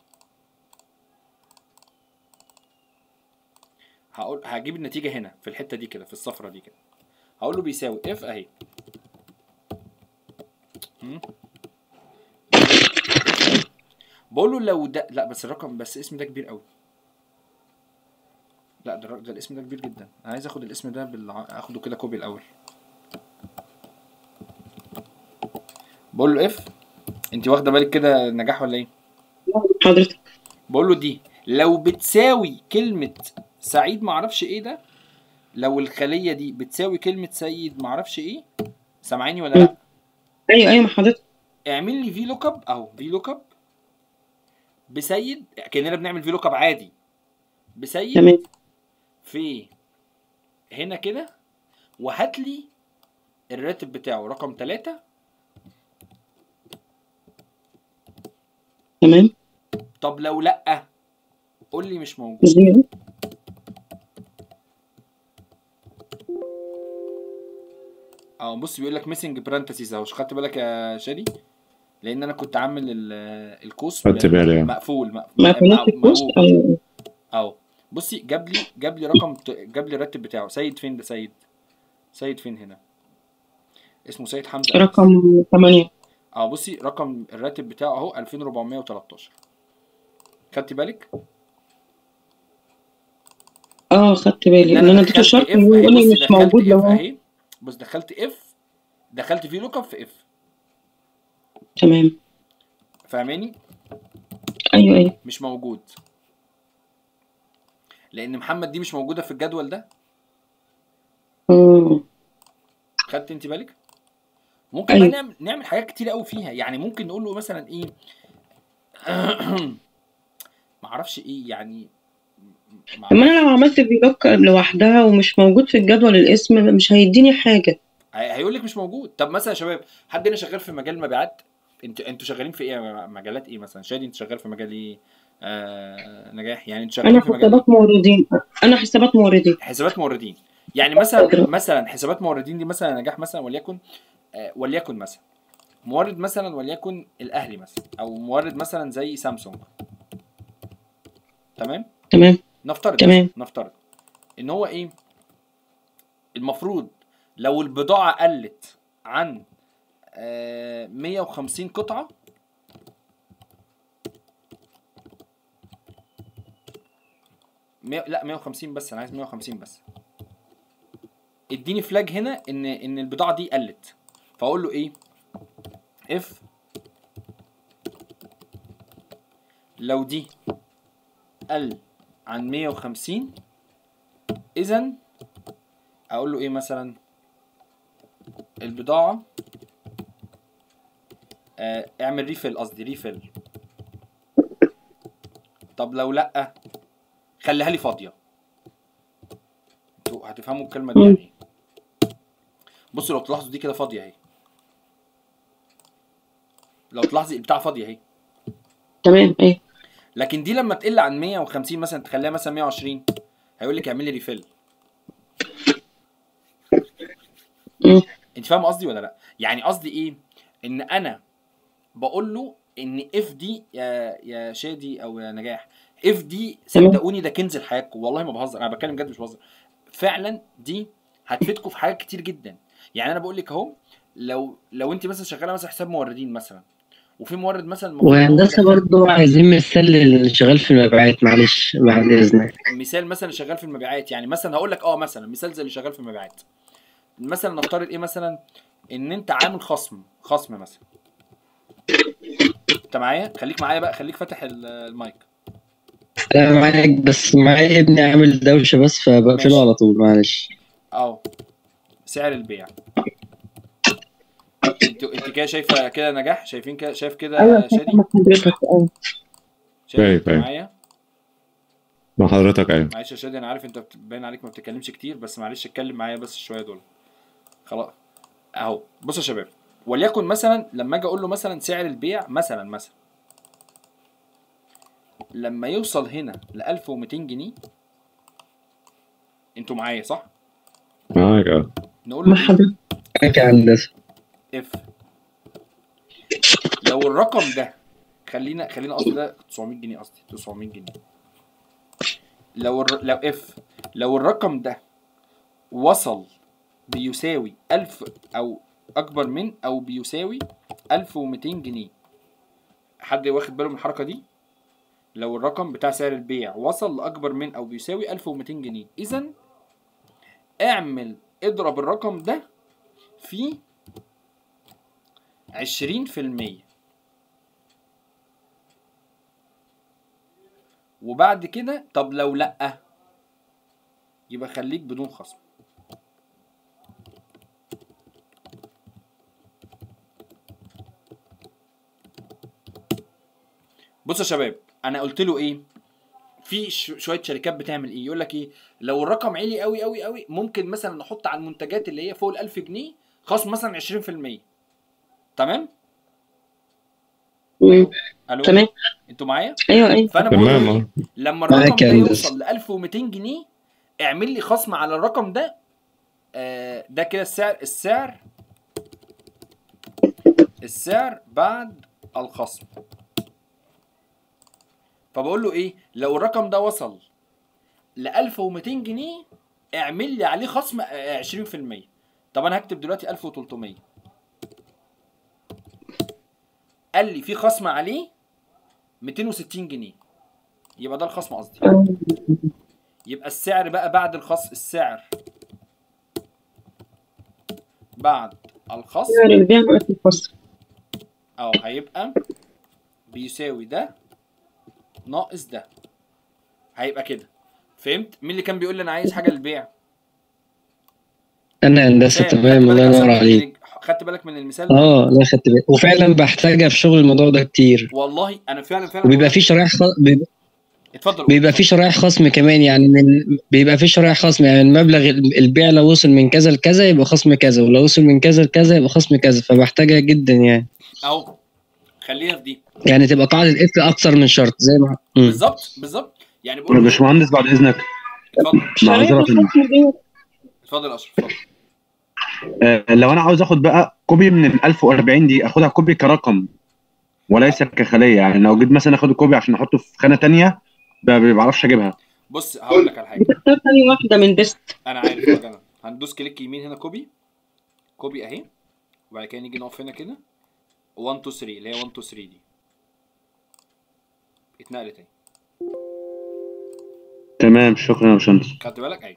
هقول هجيب النتيجه هنا في الحته دي كده، في الصفرة دي كده، هقول له بيساوي اف اهي. بقول له لو ده، لا بس الرقم، بس الاسم ده كبير قوي. لا ده الاسم ده كبير جدا، انا عايز اخد الاسم ده اخده كده كوبي الاول. بقول له اف، انت واخده بالك كده نجاح ولا ايه؟ حضرتك بقول له دي لو بتساوي كلمه سعيد معرفش ايه، ده لو الخليه دي بتساوي كلمه سيد معرفش ايه، سامعيني ولا لا؟ ايوه مع حضرتك. اعمل لي في لوك اب اهو، في لوك اب بسيد، كاننا بنعمل في لوك اب عادي بسيد. تمام. في هنا كده، وهات لي الراتب بتاعه رقم 3. تمام. طب لو لأ قول لي مش موجود. اه بص بيقول لك ميسنج برانتسيز اهو، خدت بالك يا شادي؟ لان انا كنت عامل القوس مقفول اهو. بصي جاب لي رقم، جاب لي الراتب بتاعه. سيد فين ده؟ سيد فين هنا؟ اسمه سيد حمزه رقم 8. اه بصي رقم الراتب بتاعه اهو 2413. خدتي بالك؟ اه خدت بالي ان انا اديته شرط ويقول لي مش موجود. لو اهي بص دخلت اف، دخلت في لوك اب في اف. تمام. فاهماني؟ ايوه مش موجود، لان محمد دي مش موجوده في الجدول ده. خدت انت بالك؟ ممكن أيوة. نعمل حاجات كتير قوي فيها، يعني ممكن نقول له مثلا ايه معرفش ايه، يعني اما انا لو عملت في لوك اب لوحدها ومش موجود في الجدول الاسم مش هيديني حاجه، هيقول لك مش موجود. طب مثلا يا شباب، حد هنا شغال في مجال مبيعات؟ انتوا شغالين في ايه؟ مجالات ايه مثلا؟ شادي انت شغال في مجال ايه؟ نجاح يعني انت شغال في مجال؟ انا حسابات موردين. انا حسابات موردين. حسابات موردين يعني مثلا حسابات موردين دي مثلا نجاح، مثلا وليكن مثلا مورد مثلا وليكن الاهلي مثلا، او مورد مثلا زي سامسونج. تمام نفترض ان هو ايه، المفروض لو البضاعه قلت عن 150 قطعه لا 150 بس، انا عايز 150 بس. اديني فلاج هنا ان البضاعه دي قلت، فاقول له ايه، اف لو دي قل عن 150، اذا اقول له ايه مثلا، البضاعه اعمل ريفل، قصدي ريفل. طب لو لا خليها لي فاضيه. انتوا هتفهموا الكلمه دي يعني ايه. بصوا لو تلاحظوا دي كده فاضيه اهي، لو تلاحظي البتاعه فاضيه اهي. تمام ايه، لكن دي لما تقل عن 150 مثلا، تخليها مثلا 120، هيقول لك اعمل لي ريفيل. انت فاهم قصدي ولا لا؟ يعني قصدي ايه، ان انا بقول له ان اف دي يا شادي او يا نجاح، اف دي صدقوني ده كنز لحياتكم، والله ما بهزر، انا بتكلم بجد مش بهزر. فعلا دي هتفيدكم في حاجات كتير جدا. يعني انا بقول لك اهو، لو انت مثلا شغاله مثلا حساب موردين مثلا، وفي مورد مثلا وهندسه برضه، عايزين مثال اللي شغال في المبيعات، معلش بعد اذنك، مثال مثلا شغال في المبيعات، يعني مثلا هقول لك مثلا مثال زي اللي شغال في المبيعات مثلا، نفترض ايه مثلا، ان انت عامل خصم مثلا. انت معايا؟ خليك معايا بقى، خليك فاتح المايك. انا معاك، بس معايا ابني عامل دوشه بس فبقفله على طول، معلش. سعر البيع، انت كده شايفه كده نجاح، شايفين كده، شايف كده شادي؟ شايف معايا؟ مع حضرتك ايوه. معلش يا شادي، انا عارف انت باين عليك ما بتتكلمش كتير، بس معلش اتكلم معايا بس شويه دول. خلاص اهو. بصوا يا شباب، وليكن مثلا لما اجي اقول له مثلا سعر البيع مثلا لما يوصل هنا ل 1200 جنيه، انتوا معايا صح؟ معاك اه. نقول له حضرتك يا هندسه اف لو الرقم ده خلينا قصدي ده 900 جنيه قصدي 900 جنيه لو اف لو الرقم ده وصل بيساوي 1000 او اكبر من او بيساوي 1200 جنيه. حد واخد باله من الحركه دي؟ لو الرقم بتاع سعر البيع وصل لاكبر من او بيساوي 1200 جنيه، اذا اعمل اضرب الرقم ده في 20%، وبعد كده طب لو لأ يبقى خليك بدون خصم. بصوا يا شباب، انا قلت له ايه؟ في شويه شركات بتعمل ايه؟ يقول لك ايه؟ لو الرقم عالي قوي قوي قوي ممكن مثلا نحط على المنتجات اللي هي فوق ال 1000 جنيه خصم مثلا 20%. تمام؟ الو تمام، انتوا معايا؟ ايوه فانا بقول لما الرقم ده يوصل ل 1200 جنيه اعمل لي خصم على الرقم ده. ده كده السعر بعد الخصم. فبقول له ايه؟ لو الرقم ده وصل ل 1200 جنيه اعمل لي عليه خصم 20%. طب انا هكتب دلوقتي 1300، قال لي في خصم عليه 260 جنيه، يبقى ده الخصم قصدي. يبقى السعر بقى بعد الخصم، السعر بعد الخصم هيبقى بيساوي ده ناقص ده، هيبقى كده. فهمت؟ مين اللي كان بيقول لي انا عايز حاجه للبيع؟ انا هندسه. تمام، الله ينور عليك. خدت بالك من المثال ده؟ لا خدت بالي، وفعلا بحتاجها في شغل الموضوع ده كتير والله. انا فعلا بيبقى في شرايح اتفضل. بيبقى في شرايح خصم كمان، يعني بيبقى في شرايح خصم، يعني المبلغ البيع لو وصل من كذا لكذا يبقى خصم كذا، ولو وصل من كذا لكذا يبقى خصم كذا، فبحتاجها جدا يعني. اهو خلينا في دي، يعني تبقى قاعده الاف اكثر من شرط زي ما بالظبط. يعني بقول يا باشمهندس بعد اذنك اتفضل اشرف اتفضل. لو انا عاوز اخد بقى كوبي من ال 1040 دي، اخدها كوبي كرقم وليس كخليه، يعني لو جيت مثلا اخد الكوبي عشان احطه في خانه ثانيه ما بعرفش اجيبها. بص هقول لك على حاجه، ثاني واحده من بيست انا عارف انا هندوس كليك يمين هنا كوبي اهي، وبعد كده نيجي نقف هنا كده 1 2 3 اللي هي 1 2 3 دي اتنقلت اهي. تمام شكرا يا باشمهندس. خدت بالك؟ ايوه.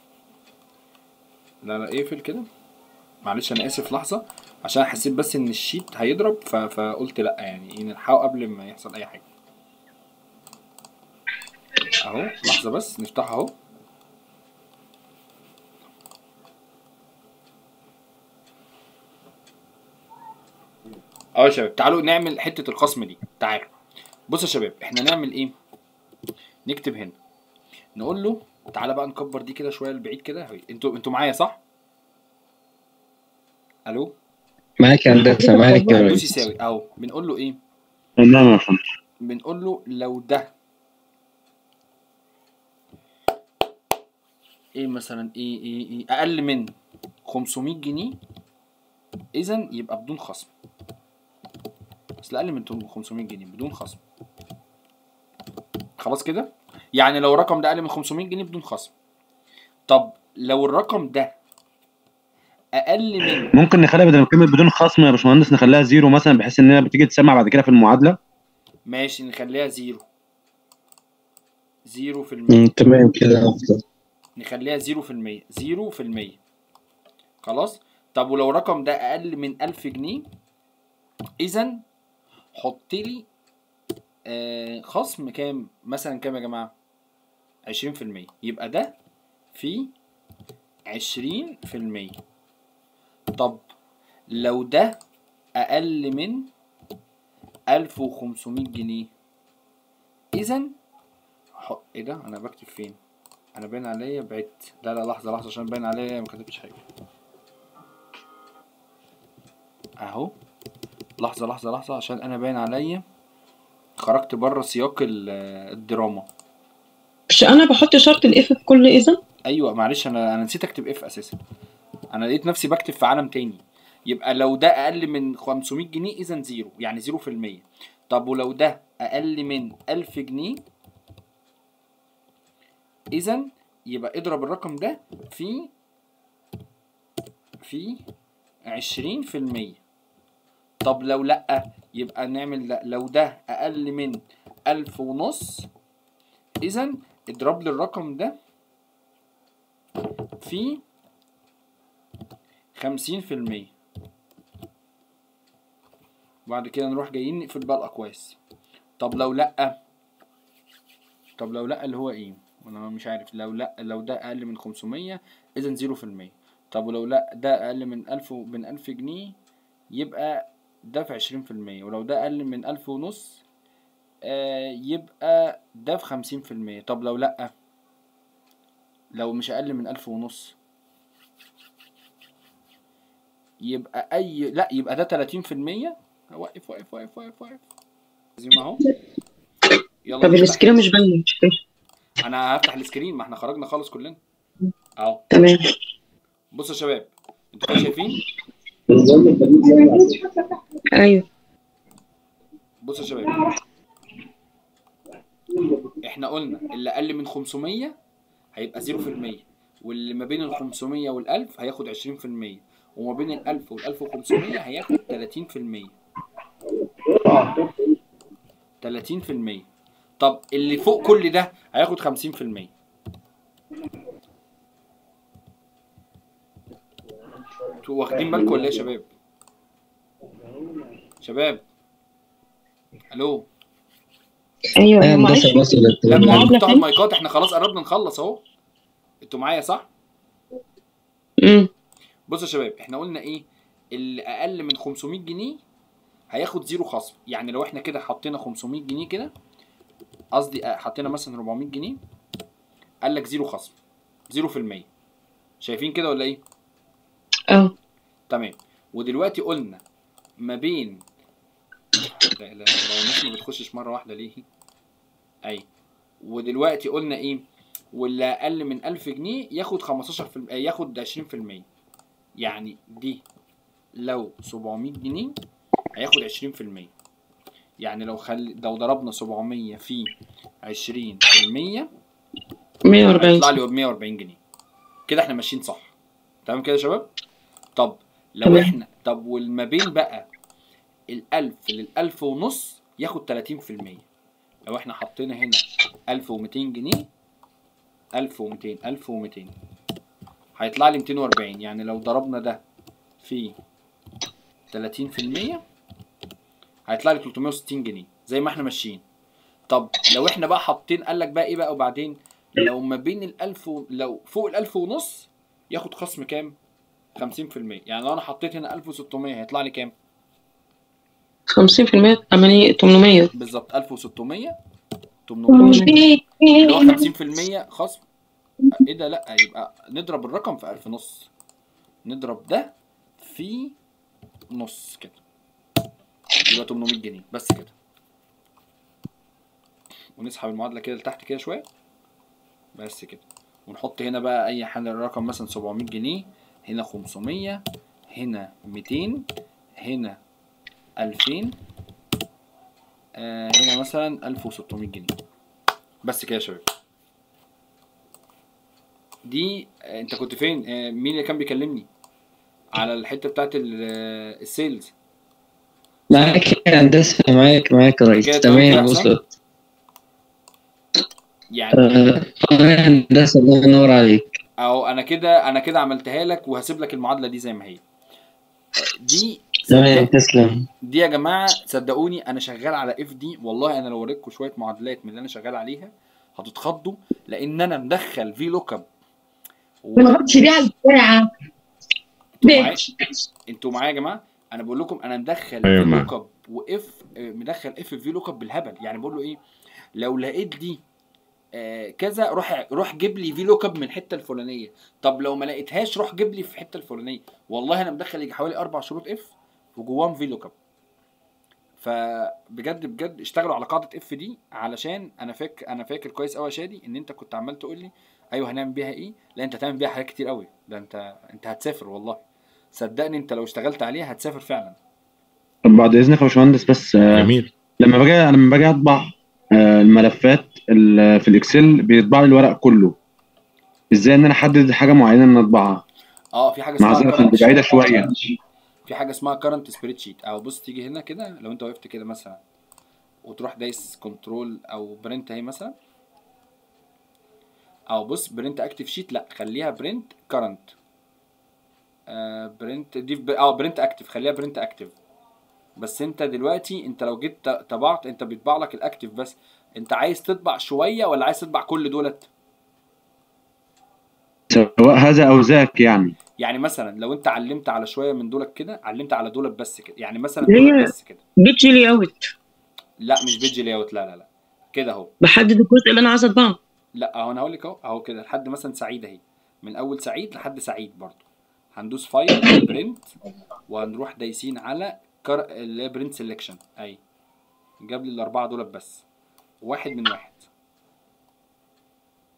لا اقفل كده معلش انا اسف لحظه، عشان حسيت بس ان الشيت هيضرب فقلت لا يعني ايه نلحقه قبل ما يحصل اي حاجه. اهو لحظه بس نفتحه اهو. يا شباب تعالوا نعمل حته الخصم دي. تعالوا بصوا يا شباب احنا نعمل ايه؟ نكتب هنا نقول له تعالى بقى نكبر دي كده شويه لبعيد كده. انتوا معايا صح؟ الو معاك يا هندسه معاك يا ريس. يساوي اهو. بنقول له ايه؟ تمام يا فندم. بنقول له لو ده ايه مثلا ايه اقل من 500 جنيه اذا يبقى بدون خصم. اصل اقل من 500 جنيه بدون خصم. خلاص كده؟ يعني لو الرقم ده اقل من 500 جنيه بدون خصم. طب لو الرقم ده اقل من، ممكن نخليها بدل ما كلمه بدون خصم يا باشمهندس نخليها زيرو مثلا، بحيث ان هي بتيجي تسمع بعد كده في المعادله. ماشي نخليها زيرو في المية. تمام كده افضل. نخليها 0%. خلاص؟ طب ولو الرقم ده اقل من 1000 جنيه اذا حط لي خصم كام مثلا؟ كام يا جماعه؟ 20%، يبقى ده فيه 20%. طب لو ده أقل من 1500 جنيه، إذا إيه ده؟ أنا بكتب فين؟ أنا باين عليا بعت. لا لا لحظة لحظة، عشان باين عليا مكتبتش حاجة أهو. لحظة لحظة لحظة، عشان أنا باين عليا خرجت بره سياق الدراما. مش أنا بحط شرط الإف في كل إذا؟ أيوه معلش، أنا نسيت أكتب إف أساسا، أنا لقيت نفسي بكتب في عالم تاني. يبقى لو ده أقل من 500 جنيه إذا زيرو، يعني 0%. طب ولو ده أقل من 1000 جنيه، إذا يبقى اضرب الرقم ده في 20%. طب لو لأ، يبقى نعمل لأ. لو ده أقل من 1500، إذا اضرب لي الرقم ده في 50%. بعد كده نروح جايين نقفل بقى الأقواس. طب لو لأ اللي هو إيه؟ أنا مش عارف. لو ده أقل من 500 إذا 0%. طب ولو لأ ده أقل من 1000 جنيه، يبقى ده في 20%. ولو ده أقل من 1500 يبقى ده في 50%. طب لو لأ، لو مش أقل من 1500 يبقى أي لأ، يبقى ده 30%. وقف وقف وقف وقف وقف زي ما أهو. يلا طب السكرين مش باين، مش فاهم. أنا هفتح السكرين، ما إحنا خرجنا خالص كلنا أهو. تمام. بصوا يا شباب، أنتوا شايفين؟ ايوه. بصوا يا شباب، احنا قلنا اللي اقل من 500 هيبقى 0%، واللي ما بين ال 500 وال 1000 هياخد 20%، وما بين ال 1000 وال 1500 هياخد 30%. طب اللي فوق كل ده هياخد 50%. انتوا واخدين بالكم ولا ايه يا شباب؟ شباب الو. ايوه معلش، لما نفتح المايكات احنا خلاص قربنا نخلص اهو. انتوا معايا صح؟ بصوا يا شباب، احنا قلنا ايه؟ اللي اقل من 500 جنيه هياخد 0 خصم. يعني لو احنا كده حطينا 500 جنيه كده، قصدي حطينا مثلا 400 جنيه، قال لك 0 خصم، 0%. شايفين كده ولا ايه؟ اه تمام. ودلوقتي قلنا ما بين لا لا الناس ما بتخشش مره واحده ليه؟ اي. ودلوقتي قلنا ايه؟ واللي اقل من 1000 جنيه ياخد 15%، ياخد 20%. يعني دي لو 700 جنيه هياخد 20%. يعني لو ضربنا 700 في 20%، 140 هيطلع لي 140 جنيه. كده احنا ماشيين صح تمام كده يا شباب؟ طب لو احنا والما بين بقى ال1000 لل1500 ياخد 30%. لو احنا حطينا هنا 1200 جنيه، 1200 هيطلع لي 240. يعني لو ضربنا ده في 30% هيطلع لي 360 جنيه، زي ما احنا ماشيين. طب لو احنا بقى حاطين، قال لك بقى ايه بقى وبعدين؟ لو ما بين ال1000 لو فوق ال1500 ياخد خصم كام؟ 50%. يعني لو انا حطيت هنا 1600 هيطلع لي كام؟ 50% 800 بالظبط. 1600 800 اللي هو 50% خصم. ايه ده؟ لا، يبقى نضرب الرقم في 1500، نضرب ده في نص كده، يبقى 800 جنيه بس كده. ونسحب المعادله كده لتحت كده شويه بس كده، ونحط هنا بقى اي حاجه. الرقم مثلا 700 جنيه، هنا 500، هنا 200، هنا 2000، هنا مثلا 1600 جنيه. بس كده يا شباب. دي انت كنت فين؟ مين اللي كان بيكلمني على الحته بتاعت السيلز؟ معاك يا هندسه، معاك يا ريس. تمام وصلت. يعني هندسه الله ينور عليك. اهو انا كده عملتها لك، وهسيب لك المعادله دي زي ما هي. دي تمام. تسلم. دي يا جماعه صدقوني انا شغال على اف دي. والله انا لو وريتكم شويه معادلات من اللي انا شغال عليها هتتخضوا لان انا مدخل في لوك اب ما نغطش بيها البتاعه. انتوا معايا يا جماعه؟ انا بقول لكم انا مدخل في لوك اب واف، مدخل اف في لوك اب بالهبل. يعني بقول له ايه؟ لو لقيت دي كذا روح جيب لي في لوك اب من الحته الفلانيه، طب لو ما لقيتهاش روح جيب لي في الحته الفلانيه. والله انا مدخل حوالي 4 شروط اف وجواهم في لوك اب. فبجد بجد اشتغلوا على قاعده اف دي، علشان انا فاكر كويس قوي يا شادي ان انت كنت عمال تقول لي ايوه هنعمل بيها ايه؟ لا انت هتعمل بيها حاجات كتير قوي، ده انت هتسافر والله. صدقني انت لو اشتغلت عليها هتسافر فعلا. طب بعد اذنك يا باشمهندس بس جميل. لما باجي اطبع الملفات في الاكسل بيطبع لي الورق كله، ازاي ان انا احدد حاجه معينه ان اطبعها؟ في حاجه اسمها بعيده شويه، في حاجه اسمها كارنت سبريد شيت. او بص تيجي هنا كده، لو انت وقفت كده مثلا وتروح دايس كنترول او برنت اهي مثلا، او بص برنت اكتف شيت، لا خليها برنت كارنت، برنت ديف، برنت اكتف، خليها برنت اكتف. بس انت دلوقتي انت لو جيت طبعت، انت بيطبع لك الاكتف بس، انت عايز تطبع شويه ولا عايز تطبع كل دولت؟ سواء هذا او ذاك. يعني مثلا لو انت علمت على شويه من دولت كده، علمت على دولت بس كده، يعني مثلا دولت بس كده، بيج لي اوت. لا مش بيج لي اوت، لا لا لا كده اهو، بحدد الجزء اللي انا عايز اطبعه. لا اهو انا هقول لك اهو كده لحد مثلا سعيد اهي، من اول سعيد لحد سعيد برضو هندوس فايل برنت وهنروح دايسين على اللي هي برنت سيلكشن اهي، جاب لي الاربعه دولت بس، واحد من واحد.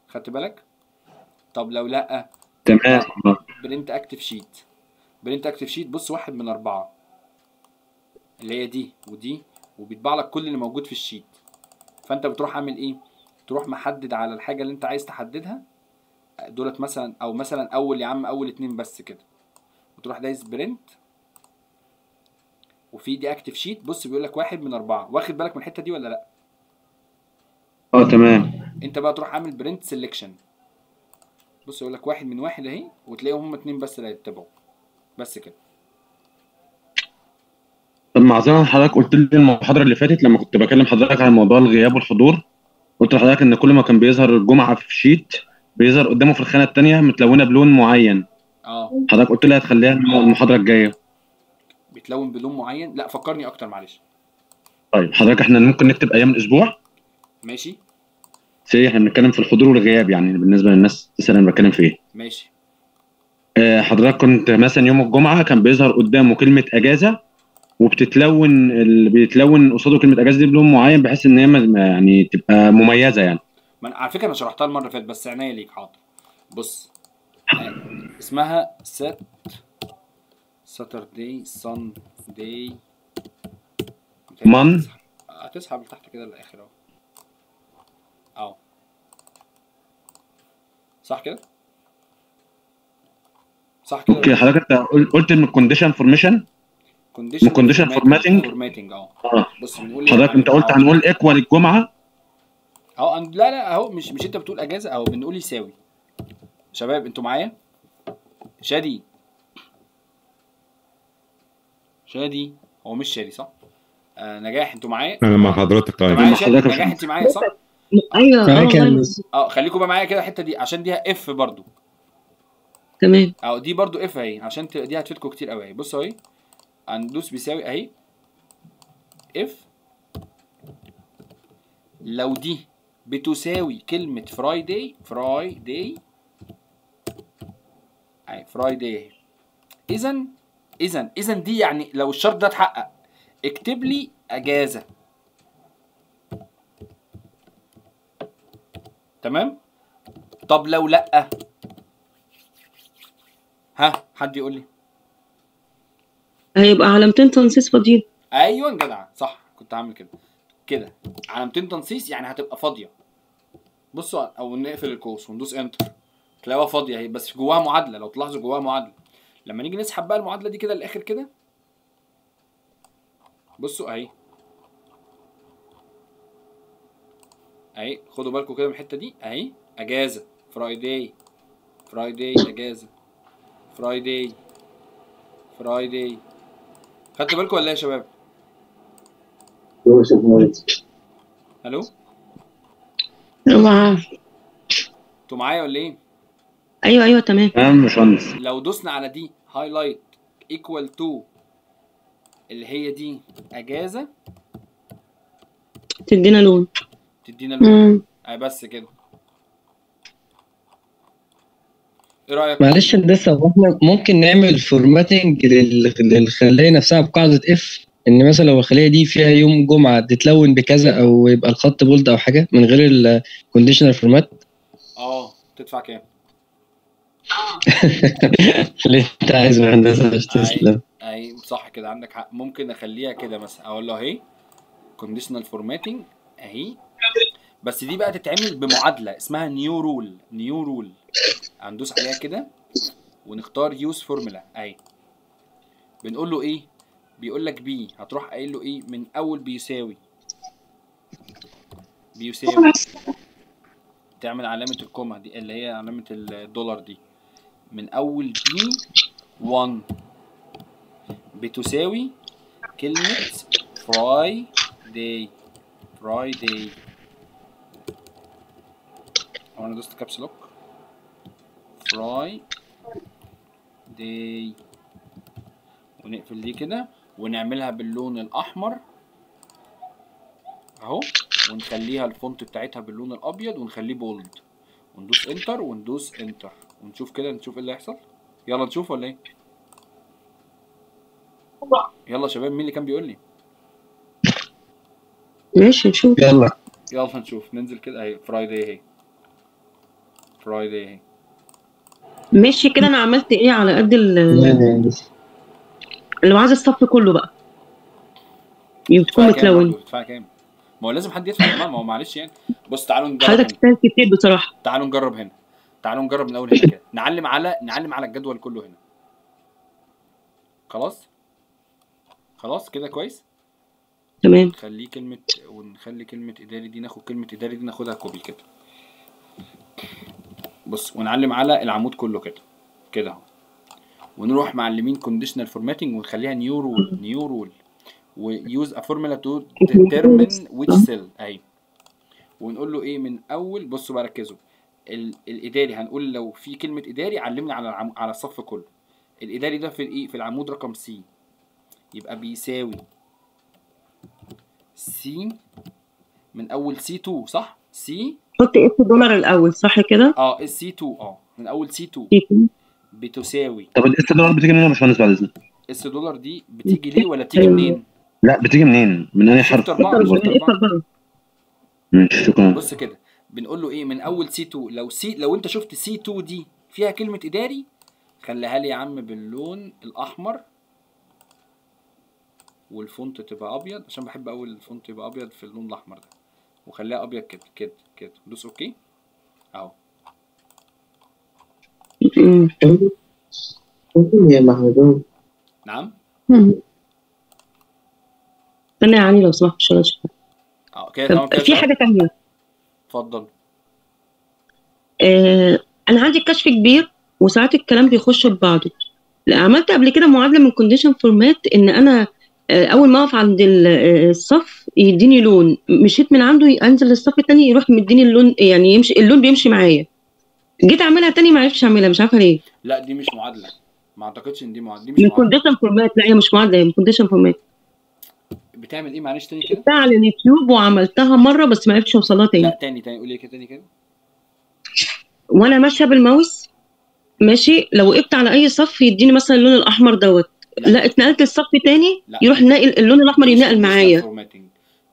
خدت بالك؟ طب لو لا تمام برنت اكتف شيت، برنت اكتف شيت بص واحد من 4 اللي هي دي ودي، وبيطبع لك كل اللي موجود في الشيت. فانت بتروح عامل ايه؟ تروح محدد على الحاجه اللي انت عايز تحددها دولت مثلا، او مثلا اول يا عم اول 2 بس كده، وتروح دايس برنت وفي دي اكتف شيت، بص بيقول لك 1 من 4. واخد بالك من الحته دي ولا لا؟ تمام. انت بقى تروح عامل برنت سيلكشن، بص يقول لك 1 من 1 اهي، وتلاقيهم هم 2 بس اللي هيتبعوا بس كده. طب معذره حضرتك، قلت لي المحاضره اللي فاتت لما كنت بكلم حضرتك عن موضوع الغياب والحضور، قلت لحضرتك ان كل ما كان بيظهر الجمعه في شيت بيظهر قدامه في الخانه الثانيه متلونه بلون معين. حضرتك قلت لي هتخليها المحاضره الجايه بيتلون بلون معين. لا فكرني اكتر معلش. طيب حضرتك احنا ممكن نكتب ايام الاسبوع؟ ماشي. احنا بنتكلم في الحضور والغياب، يعني بالنسبه للناس تسال انا بتكلم في ايه. ماشي. حضرتك كنت مثلا يوم الجمعه كان بيظهر قدامه كلمه اجازه، وبتتلون اللي بيتلون قصاده كلمه اجازه دي بلون معين، بحيث ان هي يعني تبقى مميزه. يعني على فكره انا شرحتها المره اللي فاتت بس عينيا ليك. حاضر. بص اسمها سات ساتردي سان داي من، هتسحب لتحت كده للاخر اهو. صح كده؟ صح كده؟ اوكي. حضرتك انت قلت ان الكونديشن فورميشن، كونديشن فورماتنج. بص بنقول حضرتك انت قلت هنقول ايكوال الجمعه. لا لا اهو، مش انت بتقول اجازه اهو، بنقول يساوي. شباب انتوا معايا؟ شادي هو مش شادي صح؟ نجاح انتوا معايا؟ انا مع حضرتك. طيب نجاح انت معايا صح؟ ايوه. خليكم بقى معايا كده الحته دي عشان دي اف برضو. تمام. دي برضو اف اهي، عشان دي هتفيدكم كتير قوي اهي. بصوا اهي هندوس بيساوي اهي اف. لو دي بتساوي كلمه فرايداي اهي، فرايداي اهي، اذا دي يعني لو الشرط ده اتحقق اكتب لي اجازه. تمام. طب لو لا، حد يقول لي هيبقى علامتين تنصيص فاضيين. ايوه جدع صح، كنت عامل كده علامتين تنصيص، يعني هتبقى فاضيه. بصوا او نقفل القوس وندوس انتر تلاقيها فاضيه اهي، بس جواها معادله. لو تلاحظوا جواها معادله، لما نيجي نسحب بقى المعادله دي كده للاخر كده، بصوا اهي اهي، خدوا بالكم كده من الحته دي اهي. اجازه فرايداي اجازه فرايداي. خدتوا بالكم ولا ايه يا شباب؟ الو انتوا معايا ولا ايه؟ ايوه ايوه تمام. تمام يا باشمهندس. لو دوسنا على دي هايلايت ايكوال تو اللي هي دي اجازه تدينا لون. تدينا لون. اهي بس كده. ايه رايك؟ معلش هندسه، هو احنا ممكن نعمل فورماتنج للخليه نفسها بقاعده اف، ان مثلا لو الخليه دي فيها يوم جمعه تتلون بكذا، او يبقى الخط بولد او حاجه من غير الكونديشنال فورمات. تدفع كام؟ اللي انت عايزه يا هندسه. مش تسلم. اي صح كده، عندك حق. ممكن اخليها كده مثلا، اقول له اهي كونديشنال فورماتنج اهي، بس دي بقى تتعمل بمعادله اسمها نيو رول. نيو رول هندوس عليها كده ونختار يوز فورمولا اهي. بنقول له ايه؟ بيقول لك بي، هتروح قايل له ايه من اول؟ بيساوي. بيساوي تعمل علامه الكومه دي اللي هي علامه الدولار دي من اول بي 1 بتساوي كلمه فراي داي. فراي داي. هو انا دوست كابس لوك. فراي داي ونقفل دي كده ونعملها باللون الاحمر اهو، ونخليها الفونت بتاعتها باللون الابيض ونخليه بولد، وندوس انتر وندوس انتر ونشوف كده، نشوف ايه اللي هيحصل. يلا نشوف ولا ايه؟ يلا يا شباب، مين اللي كان بيقول لي؟ ماشي نشوف. يلا نشوف، ننزل كده اهي فرايداي اهي. فرايداي اهي. ماشي كده. انا عملت ايه على قد اللي عايز الصف كله بقى بتكون متلون. بتدفع كام؟ ما هو لازم حد يدفع كمان، ما هو معلش يعني. بص تعالوا نجرب. حضرتك تستاهل كتير بصراحه. تعالوا نجرب هنا، تعالوا نجرب من اول هنا كده، نعلم على الجدول كله هنا. خلاص؟ خلاص كده كويس؟ تمام. خليه كلمه، ونخلي كلمه اداري دي، ناخد كلمه اداري دي ناخدها كوبي كده. بص، ونعلم على العمود كله كده كده اهو. ونروح معلمين كونديشنال فورماتنج ونخليها نيو رول. نيو رول ويوز ا فورمولا تو ديترمن ويتش سيل اهي. ونقول له ايه من اول؟ بصوا بقى ركزوا، الاداري هنقول لو في كلمه اداري علمنا على الصف كله. الاداري ده في ايه؟ في العمود رقم سي، يبقى بيساوي سي من اول سي 2 صح؟ سي حط اف دولار الاول صح كده؟ سي 2 من اول سي 2 بتساوي. طب الاس دولار بتيجي منين يا باشمهندس بعد اذنك؟ الاس دولار دي بتيجي ليه ولا بتيجي منين؟ لا بتيجي منين؟ من انهي حرف؟ ماشي شكرا. بص كده بنقول له ايه من اول سي 2، لو انت شفت سي 2 دي فيها كلمه اداري خليها لي يا عم باللون الاحمر، والفونت تبقى ابيض عشان بحب اول الفونت يبقى ابيض في اللون الاحمر ده، وخليها ابيض كده كده كده. دوس اوكي اهو. نعم. استنى يا علي لو سمحت، مش هنشوف. كده تمام كده. في حاجه ثانيه. اتفضل. انا عندي كشف كبير وساعات الكلام بيخش ببعضه. عملت قبل كده معادله من كونديشن فورمات، ان انا اول ما اقف عند الصف يديني لون، مشيت من عنده انزل للصف الثاني يروح مديني اللون، يعني يمشي اللون بيمشي معايا. جيت اعملها تاني ما عرفتش اعملها، مش عارفه ليه. لا دي مش معادله، ما اعتقدش ان دي معادله. دي مش معادله، كونديشن فورمات. لا هي مش معادله، هي كونديشن فورمات. بتعمل ايه معلش تاني كده؟ بتاع على اليوتيوب وعملتها مره بس ما عرفتش اوصلها تاني. لا تاني قولي كده تاني كده. وانا ماشيه بالماوس ماشي، لو وقفت على اي صف يديني مثلا اللون الاحمر دوت. لا اتنقلت للصف تاني يروح ناقل اللون الاحمر، ينقل معايا.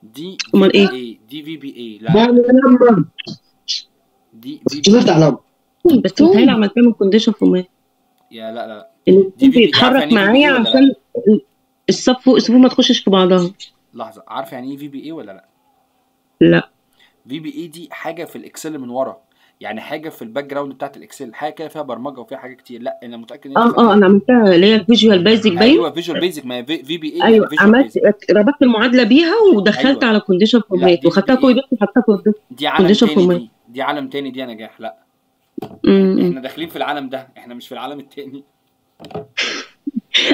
دي امال ايه؟ دي في بي اي. لا دي في بس متهيألي عملتها من كونديشن فورمات. يا لا دي بيتحرك معايا عشان الصف والصفوف ما تخشش في بعضها. لحظه، عارفه يعني ايه في بي اي ولا لا؟ لا في بي اي دي حاجه في الاكسل من ورا، يعني حاجه في الباك جراوند بتاعت الاكسل، حاجه كده فيها برمجه وفيها حاجات كتير. لا انا متاكد ان انا عملتها اللي هي فيجوال بيزك. باين ايوه فيجوال بيزك، ما في بي اي. ايوه عملت ربطت المعادله بيها ودخلت على كونديشن فورمات وخدتها كوبي بيست وحطيتها كوبي. دي عالم تاني، دي عالم تاني، دي نجاح. لا احنا داخلين في العالم ده، احنا مش في العالم التاني.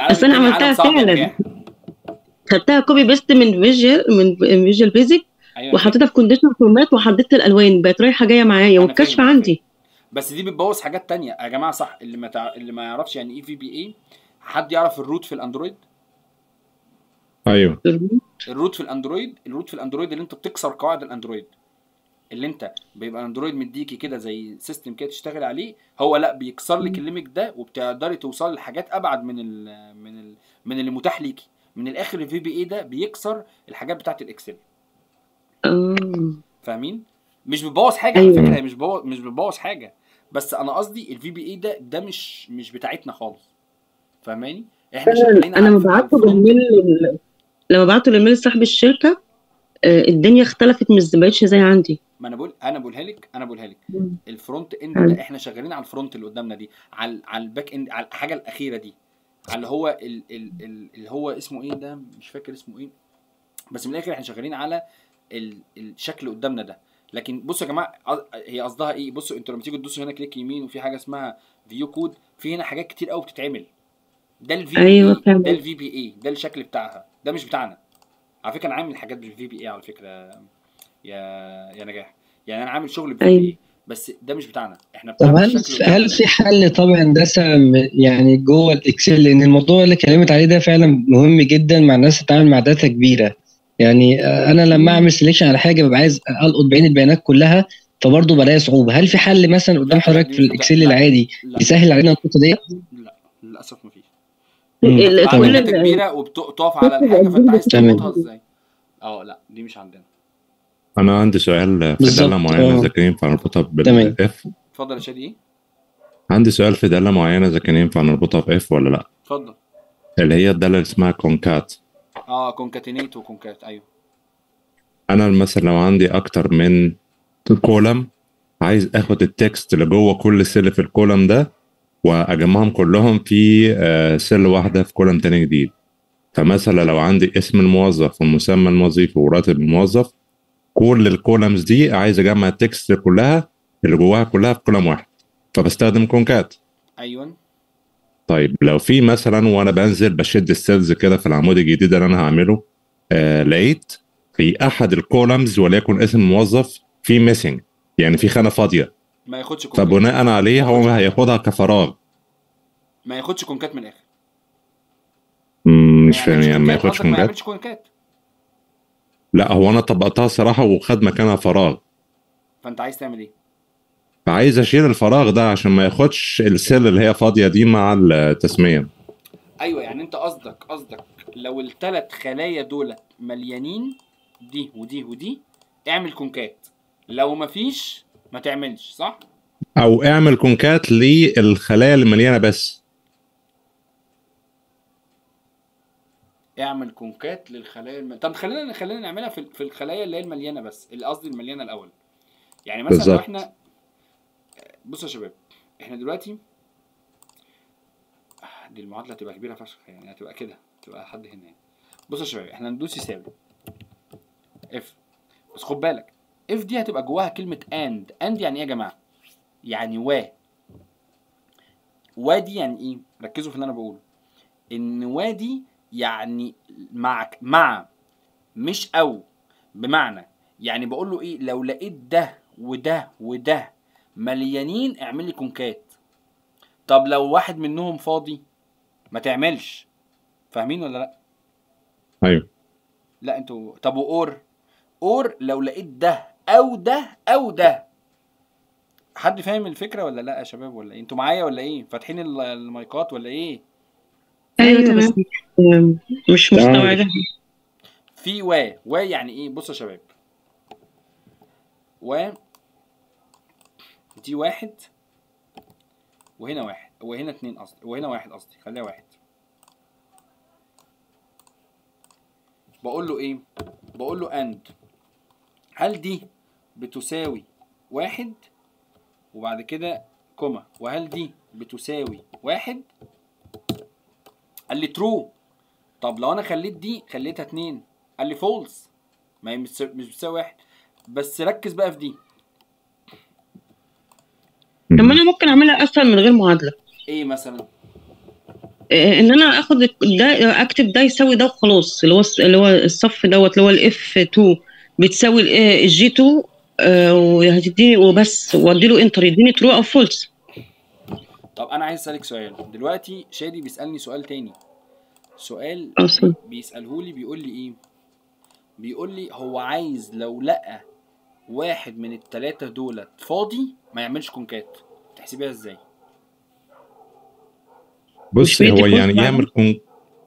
بس انا عملتها فعلا، خدتها كوبي بيست من فيجوال بيزك أيوة وحطيتها في كونديشنال فورمات وحددت الالوان بقت رايحه جايه معايا والكشف عندي. بس دي بتبوظ حاجات ثانيه يا جماعه صح. اللي ما يعرفش يعني ايه في بي اي. حد يعرف الروت في الاندرويد؟ ايوه الروت في الاندرويد. الروت في الاندرويد اللي انت بتكسر قواعد الاندرويد، اللي انت بيبقى اندرويد مديكي كده زي سيستم كده تشتغل عليه، هو لا بيكسر لك الليميت ده وبتقدري توصلي لحاجات ابعد من ال من ال من اللي متاح ليكي. من الاخر الفي بي اي ده بيكسر الحاجات بتاعت الاكسل. فاهمين؟ مش بتبوظ حاجه على فكره، مش بتبوظ حاجه، بس انا قصدي الفي بي اي ده مش بتاعتنا خالص. فاهماني؟ احنا شغالين على لما بعته الايميل لصاحب الشركه الدنيا اختلفت، مش بقتش زي عندي. ما انا بقول انا بقولها لك الفرونت اند ده احنا شغالين على الفرونت اللي قدامنا دي، على الباك اند، على الحاجه الاخيره دي، اللي هو اللي هو اسمه ايه ده، مش فاكر اسمه ايه، بس من الاخر احنا شغالين على الشكل قدامنا ده. لكن بصوا يا جماعه هي قصدها ايه. بصوا انتوا لما تيجوا تدوسوا هنا كليك يمين وفي حاجه اسمها فيو كود، في هنا حاجات كتير قوي بتتعمل. ده الفي أيوة ده الفي بي اي، ده الشكل بتاعها، ده مش بتاعنا على فكره. انا عامل حاجات بالفي بي اي على فكره يا نجاح، يعني انا عامل شغل بالفي بي اي، بس ده مش بتاعنا احنا. طب هل في حل طبعا ده يعني جوه الاكسل؟ لان الموضوع اللي اتكلمت عليه ده فعلا مهم جدا مع الناس بتتعامل مع داتا كبيره. يعني انا لما اعمل سليكشن على حاجه ببقى عايز القط بين البيانات كلها، فبرضه بلاقي صعوبه. هل في حل مثلا قدام حضرتك في الاكسل العادي يسهل علينا النقطه دي؟ لا للاسف مفيش. الداتا كبيره وبتقف على الحاجه، فانت عايز تظبطها ازاي؟ لا دي مش عندنا. انا عندي سؤال في داله معينه اذا كان ينفع نربطها بالاف. اتفضل يا شادي. عندي سؤال في داله معينه اذا كان ينفع نربطها باف ولا لا. اتفضل. اللي هي الداله اللي اسمها كونكات. كونكاتينيت وكونكات. ايوه انا مثلا لو عندي اكتر من كولم عايز اخد التكست اللي جوه كل سيل في الكولم ده واجمعهم كلهم في سيل واحده في كولم تاني جديد. فمثلا لو عندي اسم الموظف والمسمى الوظيفي وراتب الموظف، كل الكولمز دي عايز اجمع التكست كلها اللي جواها كلها في كولم واحد، فبستخدم كونكات. ايوه طيب لو في مثلا وانا بنزل بشد السيلز كده في العمود الجديد اللي انا هعمله، لقيت في احد الكولمز وليكن اسم موظف في ميسنج، يعني في خانه فاضيه، ما ياخدش كونكات. فبناء عليه هو هياخدها كفراغ، ما ياخدش كونكات من الاخر. مش فاهم يعني ما ياخدش كونكات. ما يعملش كونكات. لا هو انا طبقتها صراحه وخد مكانها فراغ. فانت عايز تعمل ايه؟ عايز اشيل الفراغ ده عشان ما ياخدش السيل اللي هي فاضيه دي مع التسميه. ايوه يعني انت قصدك لو الثلاث خلايا دول مليانين، دي ودي ودي، اعمل كونكات. لو مفيش ما تعملش، صح؟ او اعمل كونكات للخلايا اللي مليانه بس. اعمل كونكات للخلايا طب خلينا نعملها في الخلايا اللي هي المليانه بس، قصدي المليانه الاول. يعني مثلا بالزبط. لو احنا بصوا يا شباب، احنا دلوقتي دي المعادله هتبقى كبيره فشخ، يعني هتبقى كده، هتبقى لحد هنا. بصوا يا شباب احنا هندوس يساوي اف، بس خد بالك اف دي هتبقى جواها كلمه اند. يعني ايه يا جماعه؟ يعني وادي يعني ايه؟ ركزوا في اللي انا بقوله، ان وادي يعني مع مش او. بمعنى يعني بقول له ايه، لو لقيت ده وده وده مليانين اعمل لي كونكات. طب لو واحد منهم فاضي ما تعملش. فاهمين ولا لا؟ ايوه. لا انتوا طب اور لو لقيت ده او ده او ده. حد فاهم الفكره ولا لا يا شباب؟ ولا ايه؟ انتوا معايا ولا ايه؟ فاتحين المايكات ولا ايه؟ ايوه بس مش مستوعبه. في و يعني ايه؟ بصوا يا شباب، و دي واحد وهنا واحد وهنا اتنين قصدي، وهنا واحد قصدي، خليها واحد. بقول له ايه؟ بقول له اند، هل دي بتساوي واحد؟ وبعد كده كوما، وهل دي بتساوي واحد؟ قال لي ترو. طب لو انا خليت دي خليتها اتنين، قال لي فولس، ما هي مش بتساوي واحد. بس ركز بقى في دي. طب انا ممكن اعملها اسهل من غير معادله. ايه مثلا؟ ان انا اخد ده اكتب ده يساوي ده وخلاص، اللي هو الصف دوت اللي هو الاف 2 بتساوي الجي 2 وهتديني وبس وادي له انتر يديني ترو او فولس. طب انا عايز اسالك سؤال دلوقتي، شادي بيسالني سؤال تاني، سؤال بيساله لي بيقول لي ايه؟ بيقول لي هو عايز لو لقى واحد من الثلاثه دولت فاضي ما يعملش كونكات، تحسبيها ازاي؟ بص هو يعني يعمل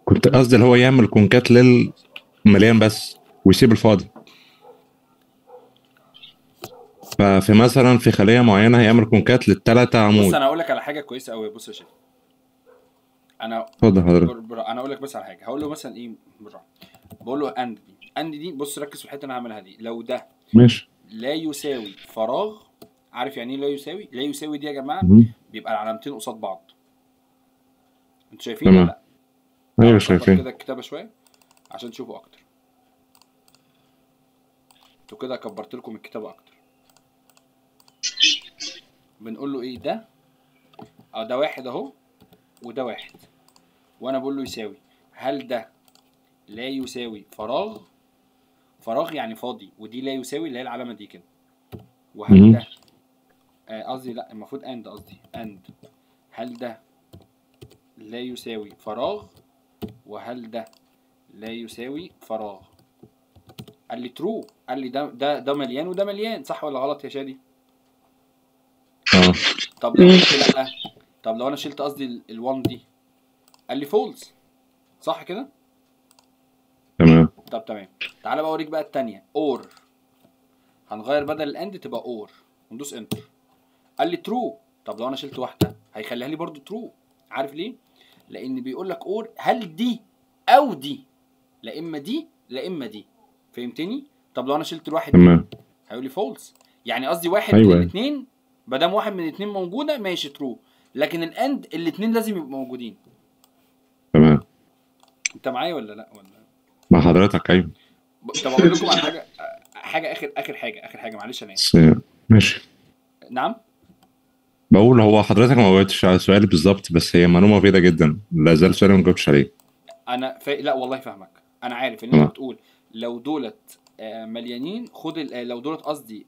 كنت قصدي اللي هو يعمل كونكات للمليان بس ويسيب الفاضي. ففي مثلا في خليه معينه هيعمل كونكات للثلاثه عمود. بص انا هقول لك على حاجه كويسه قوي، بص يا شادي انا اتفضل حضرتك، انا هقول لك بس على حاجه، هقول له مثلا ايه بالراحه، بقول له اند دي، بص ركز في الحته اللي انا هعملها دي، لو ده ماشي لا يساوي فراغ، عارف يعني ايه لا يساوي؟ لا يساوي دي يا جماعه بيبقى العلامتين قصاد بعض، انتوا شايفين ولا لا؟ ايوه شايفين. كده الكتابه شويه عشان تشوفوا اكتر، انتوا كده كبرت لكم الكتابه اكتر. بنقول له ايه ده؟ اه ده واحد اهو وده واحد، وانا بقول له يساوي، هل ده لا يساوي فراغ؟ فراغ يعني فاضي، ودي لا يساوي اللي هي العلامه دي كده، وهل ده قصدي لا المفروض اند، قصدي اند، هل ده لا يساوي فراغ وهل ده لا يساوي فراغ؟ قال لي ترو، قال لي ده مليان وده مليان، صح ولا غلط يا شادي؟ طب لو قلت لا، طب لو انا شلت قصدي ال1 دي، قال لي فولس، صح كده؟ تمام. طب تمام، تعالى بقى اوريك بقى الثانيه، اور، هنغير بدل الاند تبقى اور وندوس انتر، قال لي ترو، طب لو انا شلت واحده هيخليها لي برضو ترو، عارف ليه؟ لان بيقول لك اور هل دي او دي، لا اما دي لا اما دي، فهمتني؟ طب لو انا شلت الواحد تمام هيقول لي فولس، يعني قصدي واحد أيوة. من الاثنين ما دام واحد من الاثنين موجوده ماشي ترو، لكن الاند الاثنين لازم يبقوا موجودين. تمام انت معايا ولا لا؟ ولا مع حضرتك ايوه. طب اقول لكم على حاجه، اخر حاجه معلش انا اسف. ماشي نعم بقول هو حضرتك ما جاوبتش على سؤالي بالظبط، بس هي معلومه مفيده جدا، لا زال سؤالي ما جاوبتش عليه. انا لا والله فاهمك، انا عارف ان انت بتقول لو دولت مليانين خد لو دولت قصدي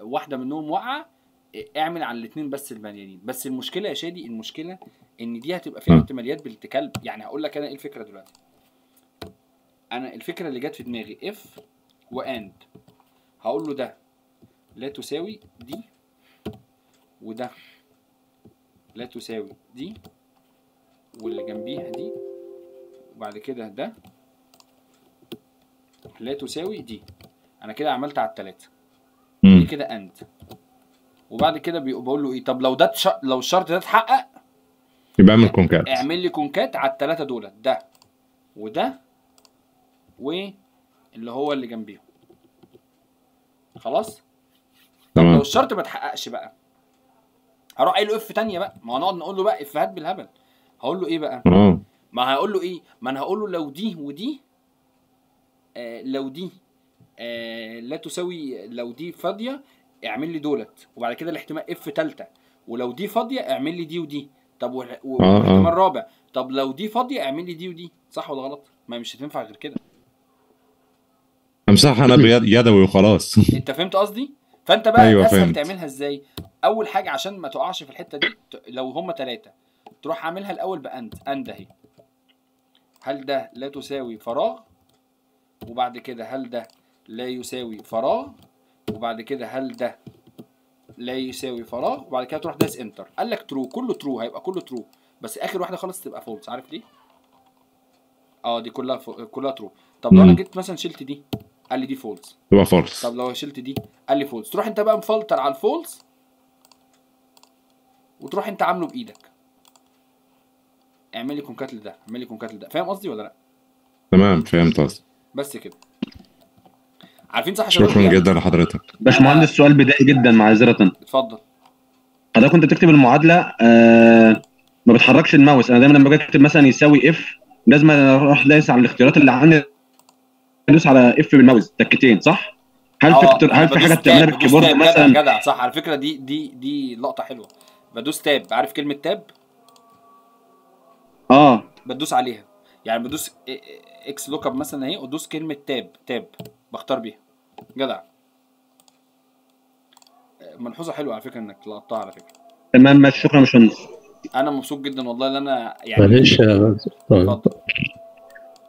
واحده منهم واقعه اعمل على الاثنين بس المليانين، بس المشكله يا شادي، المشكله ان دي هتبقى فيها احتماليات بنت كلب. يعني هقول لك انا ايه الفكره دلوقتي، انا الفكره اللي جت في دماغي اف واند، هقول له ده لا تساوي دي وده لا تساوي دي واللي جنبيها دي، وبعد كده ده لا تساوي دي، انا كده عملت على الثلاثه دي كده اند، وبعد كده بقول له ايه؟ طب لو ده لو الشرط ده اتحقق يبقى اعمل كونكات، اعمل لي كونكات على الثلاثه دولت، ده وده واللي هو اللي جنبيهم، خلاص؟ طب لو الشرط ما اتحققش بقى هروح قايل له اف ثانيه بقى، ما هنقعد نقول له بقى افهات بالهبل، هقول له ايه بقى؟ ما هقول له ايه؟ ما انا هقول له لو دي ودي لو دي لا تساوي، لو دي فاضيه اعمل لي دولت، وبعد كده الاحتمال اف ثالثه، ولو دي فاضيه اعمل لي دي ودي، طب والاحتمال الرابع، طب لو دي فاضيه اعمل لي دي ودي، صح ولا غلط؟ ما مش هتنفع غير كده، امسحها انا بيدوي وخلاص. انت فهمت قصدي؟ فانت بقى أيوة اسهل تعملها ازاي؟ اول حاجه عشان ما تقعش في الحته دي، لو هما ثلاثه تروح عاملها الاول باند، اند اهي، هل ده لا تساوي فراغ، وبعد كده هل ده لا يساوي فراغ، وبعد كده هل ده لا يساوي فراغ، وبعد كده تروح داس انتر، قال لك ترو، كله ترو، هيبقى كله ترو، بس اخر واحده خالص تبقى فولس، عارف ليه؟ اه دي كلها كلها ترو. طب لو انا جيت مثلا شلت دي قال لي دي فولس تبقى فولس، طب لو شلت دي قال لي فولس، تروح انت بقى مفلتر على الفولس وتروح انت عامله بايدك، اعمل لي كونكات لده، اعمل لي كونكات لده، فاهم قصدي ولا لا؟ تمام فهمت قصدي بس كده، عارفين صح يا شباب؟ شكرا جدا لحضرتك باشمهندس. سؤال بدائي جدا معذره، اتفضل حضرتك. كنت بتكتب المعادله ما بتحركش الماوس، انا دايما لما باجي اكتب مثلا يساوي اف لازم اروح دايس على الاختيارات اللي عندي، ادوس على اف بالماوس تكتين، صح؟ هل في حاجه بتعملها بالكيبورد مثلا؟ جدع صح على فكره، دي لقطه حلوه، بدوس تاب، عارف كلمه تاب؟ بدوس عليها، يعني بدوس اكس لوك اب مثلا اهي، ادوس كلمه تاب بختار بيها. جدع، ملحوظه حلوه على فكره انك لقطتها على فكره. تمام، شكرا يا باشمهندس. انا مبسوط جدا والله ان انا يعني معلش يا باشا.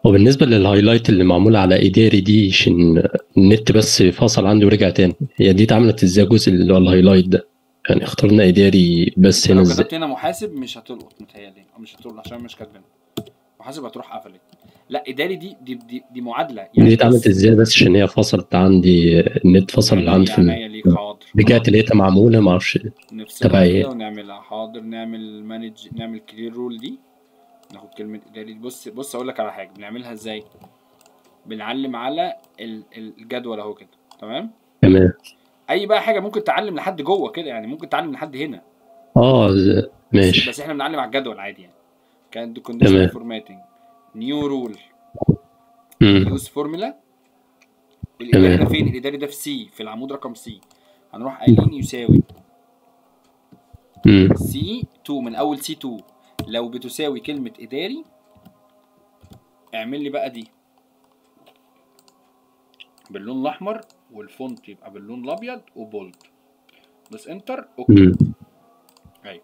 وبالنسبه للهايلايت اللي معموله على ايداري دي، عشان النت بس فصل عندي ورجع تاني، هي دي اتعملت ازاي الجزء اللي هو الهايلايت ده؟ يعني اخترنا اداري بس هنا ازاي؟ لو كتبت هنا محاسب مش هتلقط متهيألي، او مش هتلقط عشان مش كاتبينها. محاسب هتروح قفلت. لا اداري دي معادله يعني. دي اتعملت ازاي بس عشان هي فصلت عندي النت، فصل عندي في رجعت لقيتها معموله ما اعرفش تبع ايه. ونعملها حاضر، نعمل مانج، نعمل كلير رول دي، ناخد كلمه اداري. بص اقول لك على حاجه بنعملها ازاي. بنعلم على الجدول اهو كده، تمام. اي بقى حاجه ممكن تعلم لحد جوه كده يعني، ممكن تعلم لحد هنا ماشي، بس احنا بنعلم على الجدول عادي يعني. كان conditional formatting، نيو رول، يوز فورمولا. الاداري ده فين؟ الاداري ده في سي، في العمود رقم سي. هنروح قايلين يساوي سي 2، من اول سي 2 لو بتساوي كلمه اداري اعمل لي بقى دي باللون الاحمر، والفونت يبقى باللون الابيض وبولد. بس انتر، اوكي. ايوه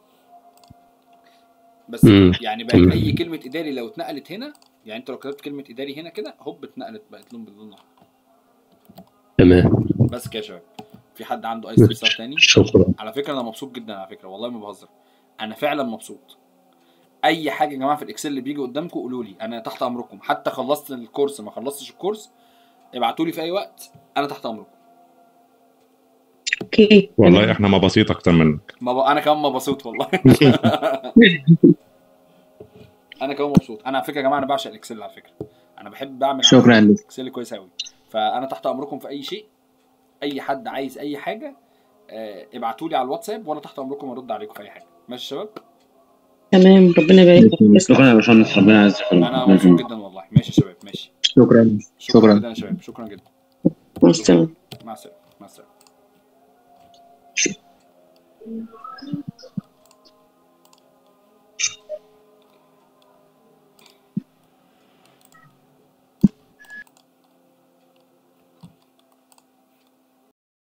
بس يعني بقت اي كلمه اداري لو اتنقلت هنا، يعني انت لو كتبت كلمه اداري هنا كده هوب اتنقلت بقت لون باللون الاحمر. تمام، بس كده يا شباب. في حد عنده اي استفسار تاني؟ شكرا. على فكره انا مبسوط جدا على فكره والله ما بهزر، انا فعلا مبسوط. اي حاجه يا جماعه في الاكسل اللي بيجي قدامكم قولوا لي، انا تحت امركم. حتى خلصت الكورس ما خلصتش الكورس ابعتوا لي في اي وقت، انا تحت امركم. اوكي والله احنا مبسوط اكتر منك. انا كمان مبسوط والله. انا كمان مبسوط. انا على فكره يا جماعه انا بعشق الاكسل على فكره، انا بحب بعمل اكسل كويس قوي. فانا تحت امركم في اي شيء، اي حد عايز اي حاجه ابعتوا لي على الواتساب وانا تحت امركم ارد عليكم في اي حاجه. ماشي يا شباب؟ تمام، ربنا يبارك فيك. شكرا يا باشمهندس، ربنا يعزك. انا مبسوط جدا والله. ماشي يا شباب، ماشي. شكرا جدا يا شباب، شكرا جدا. مع السلامه. مع السلامه.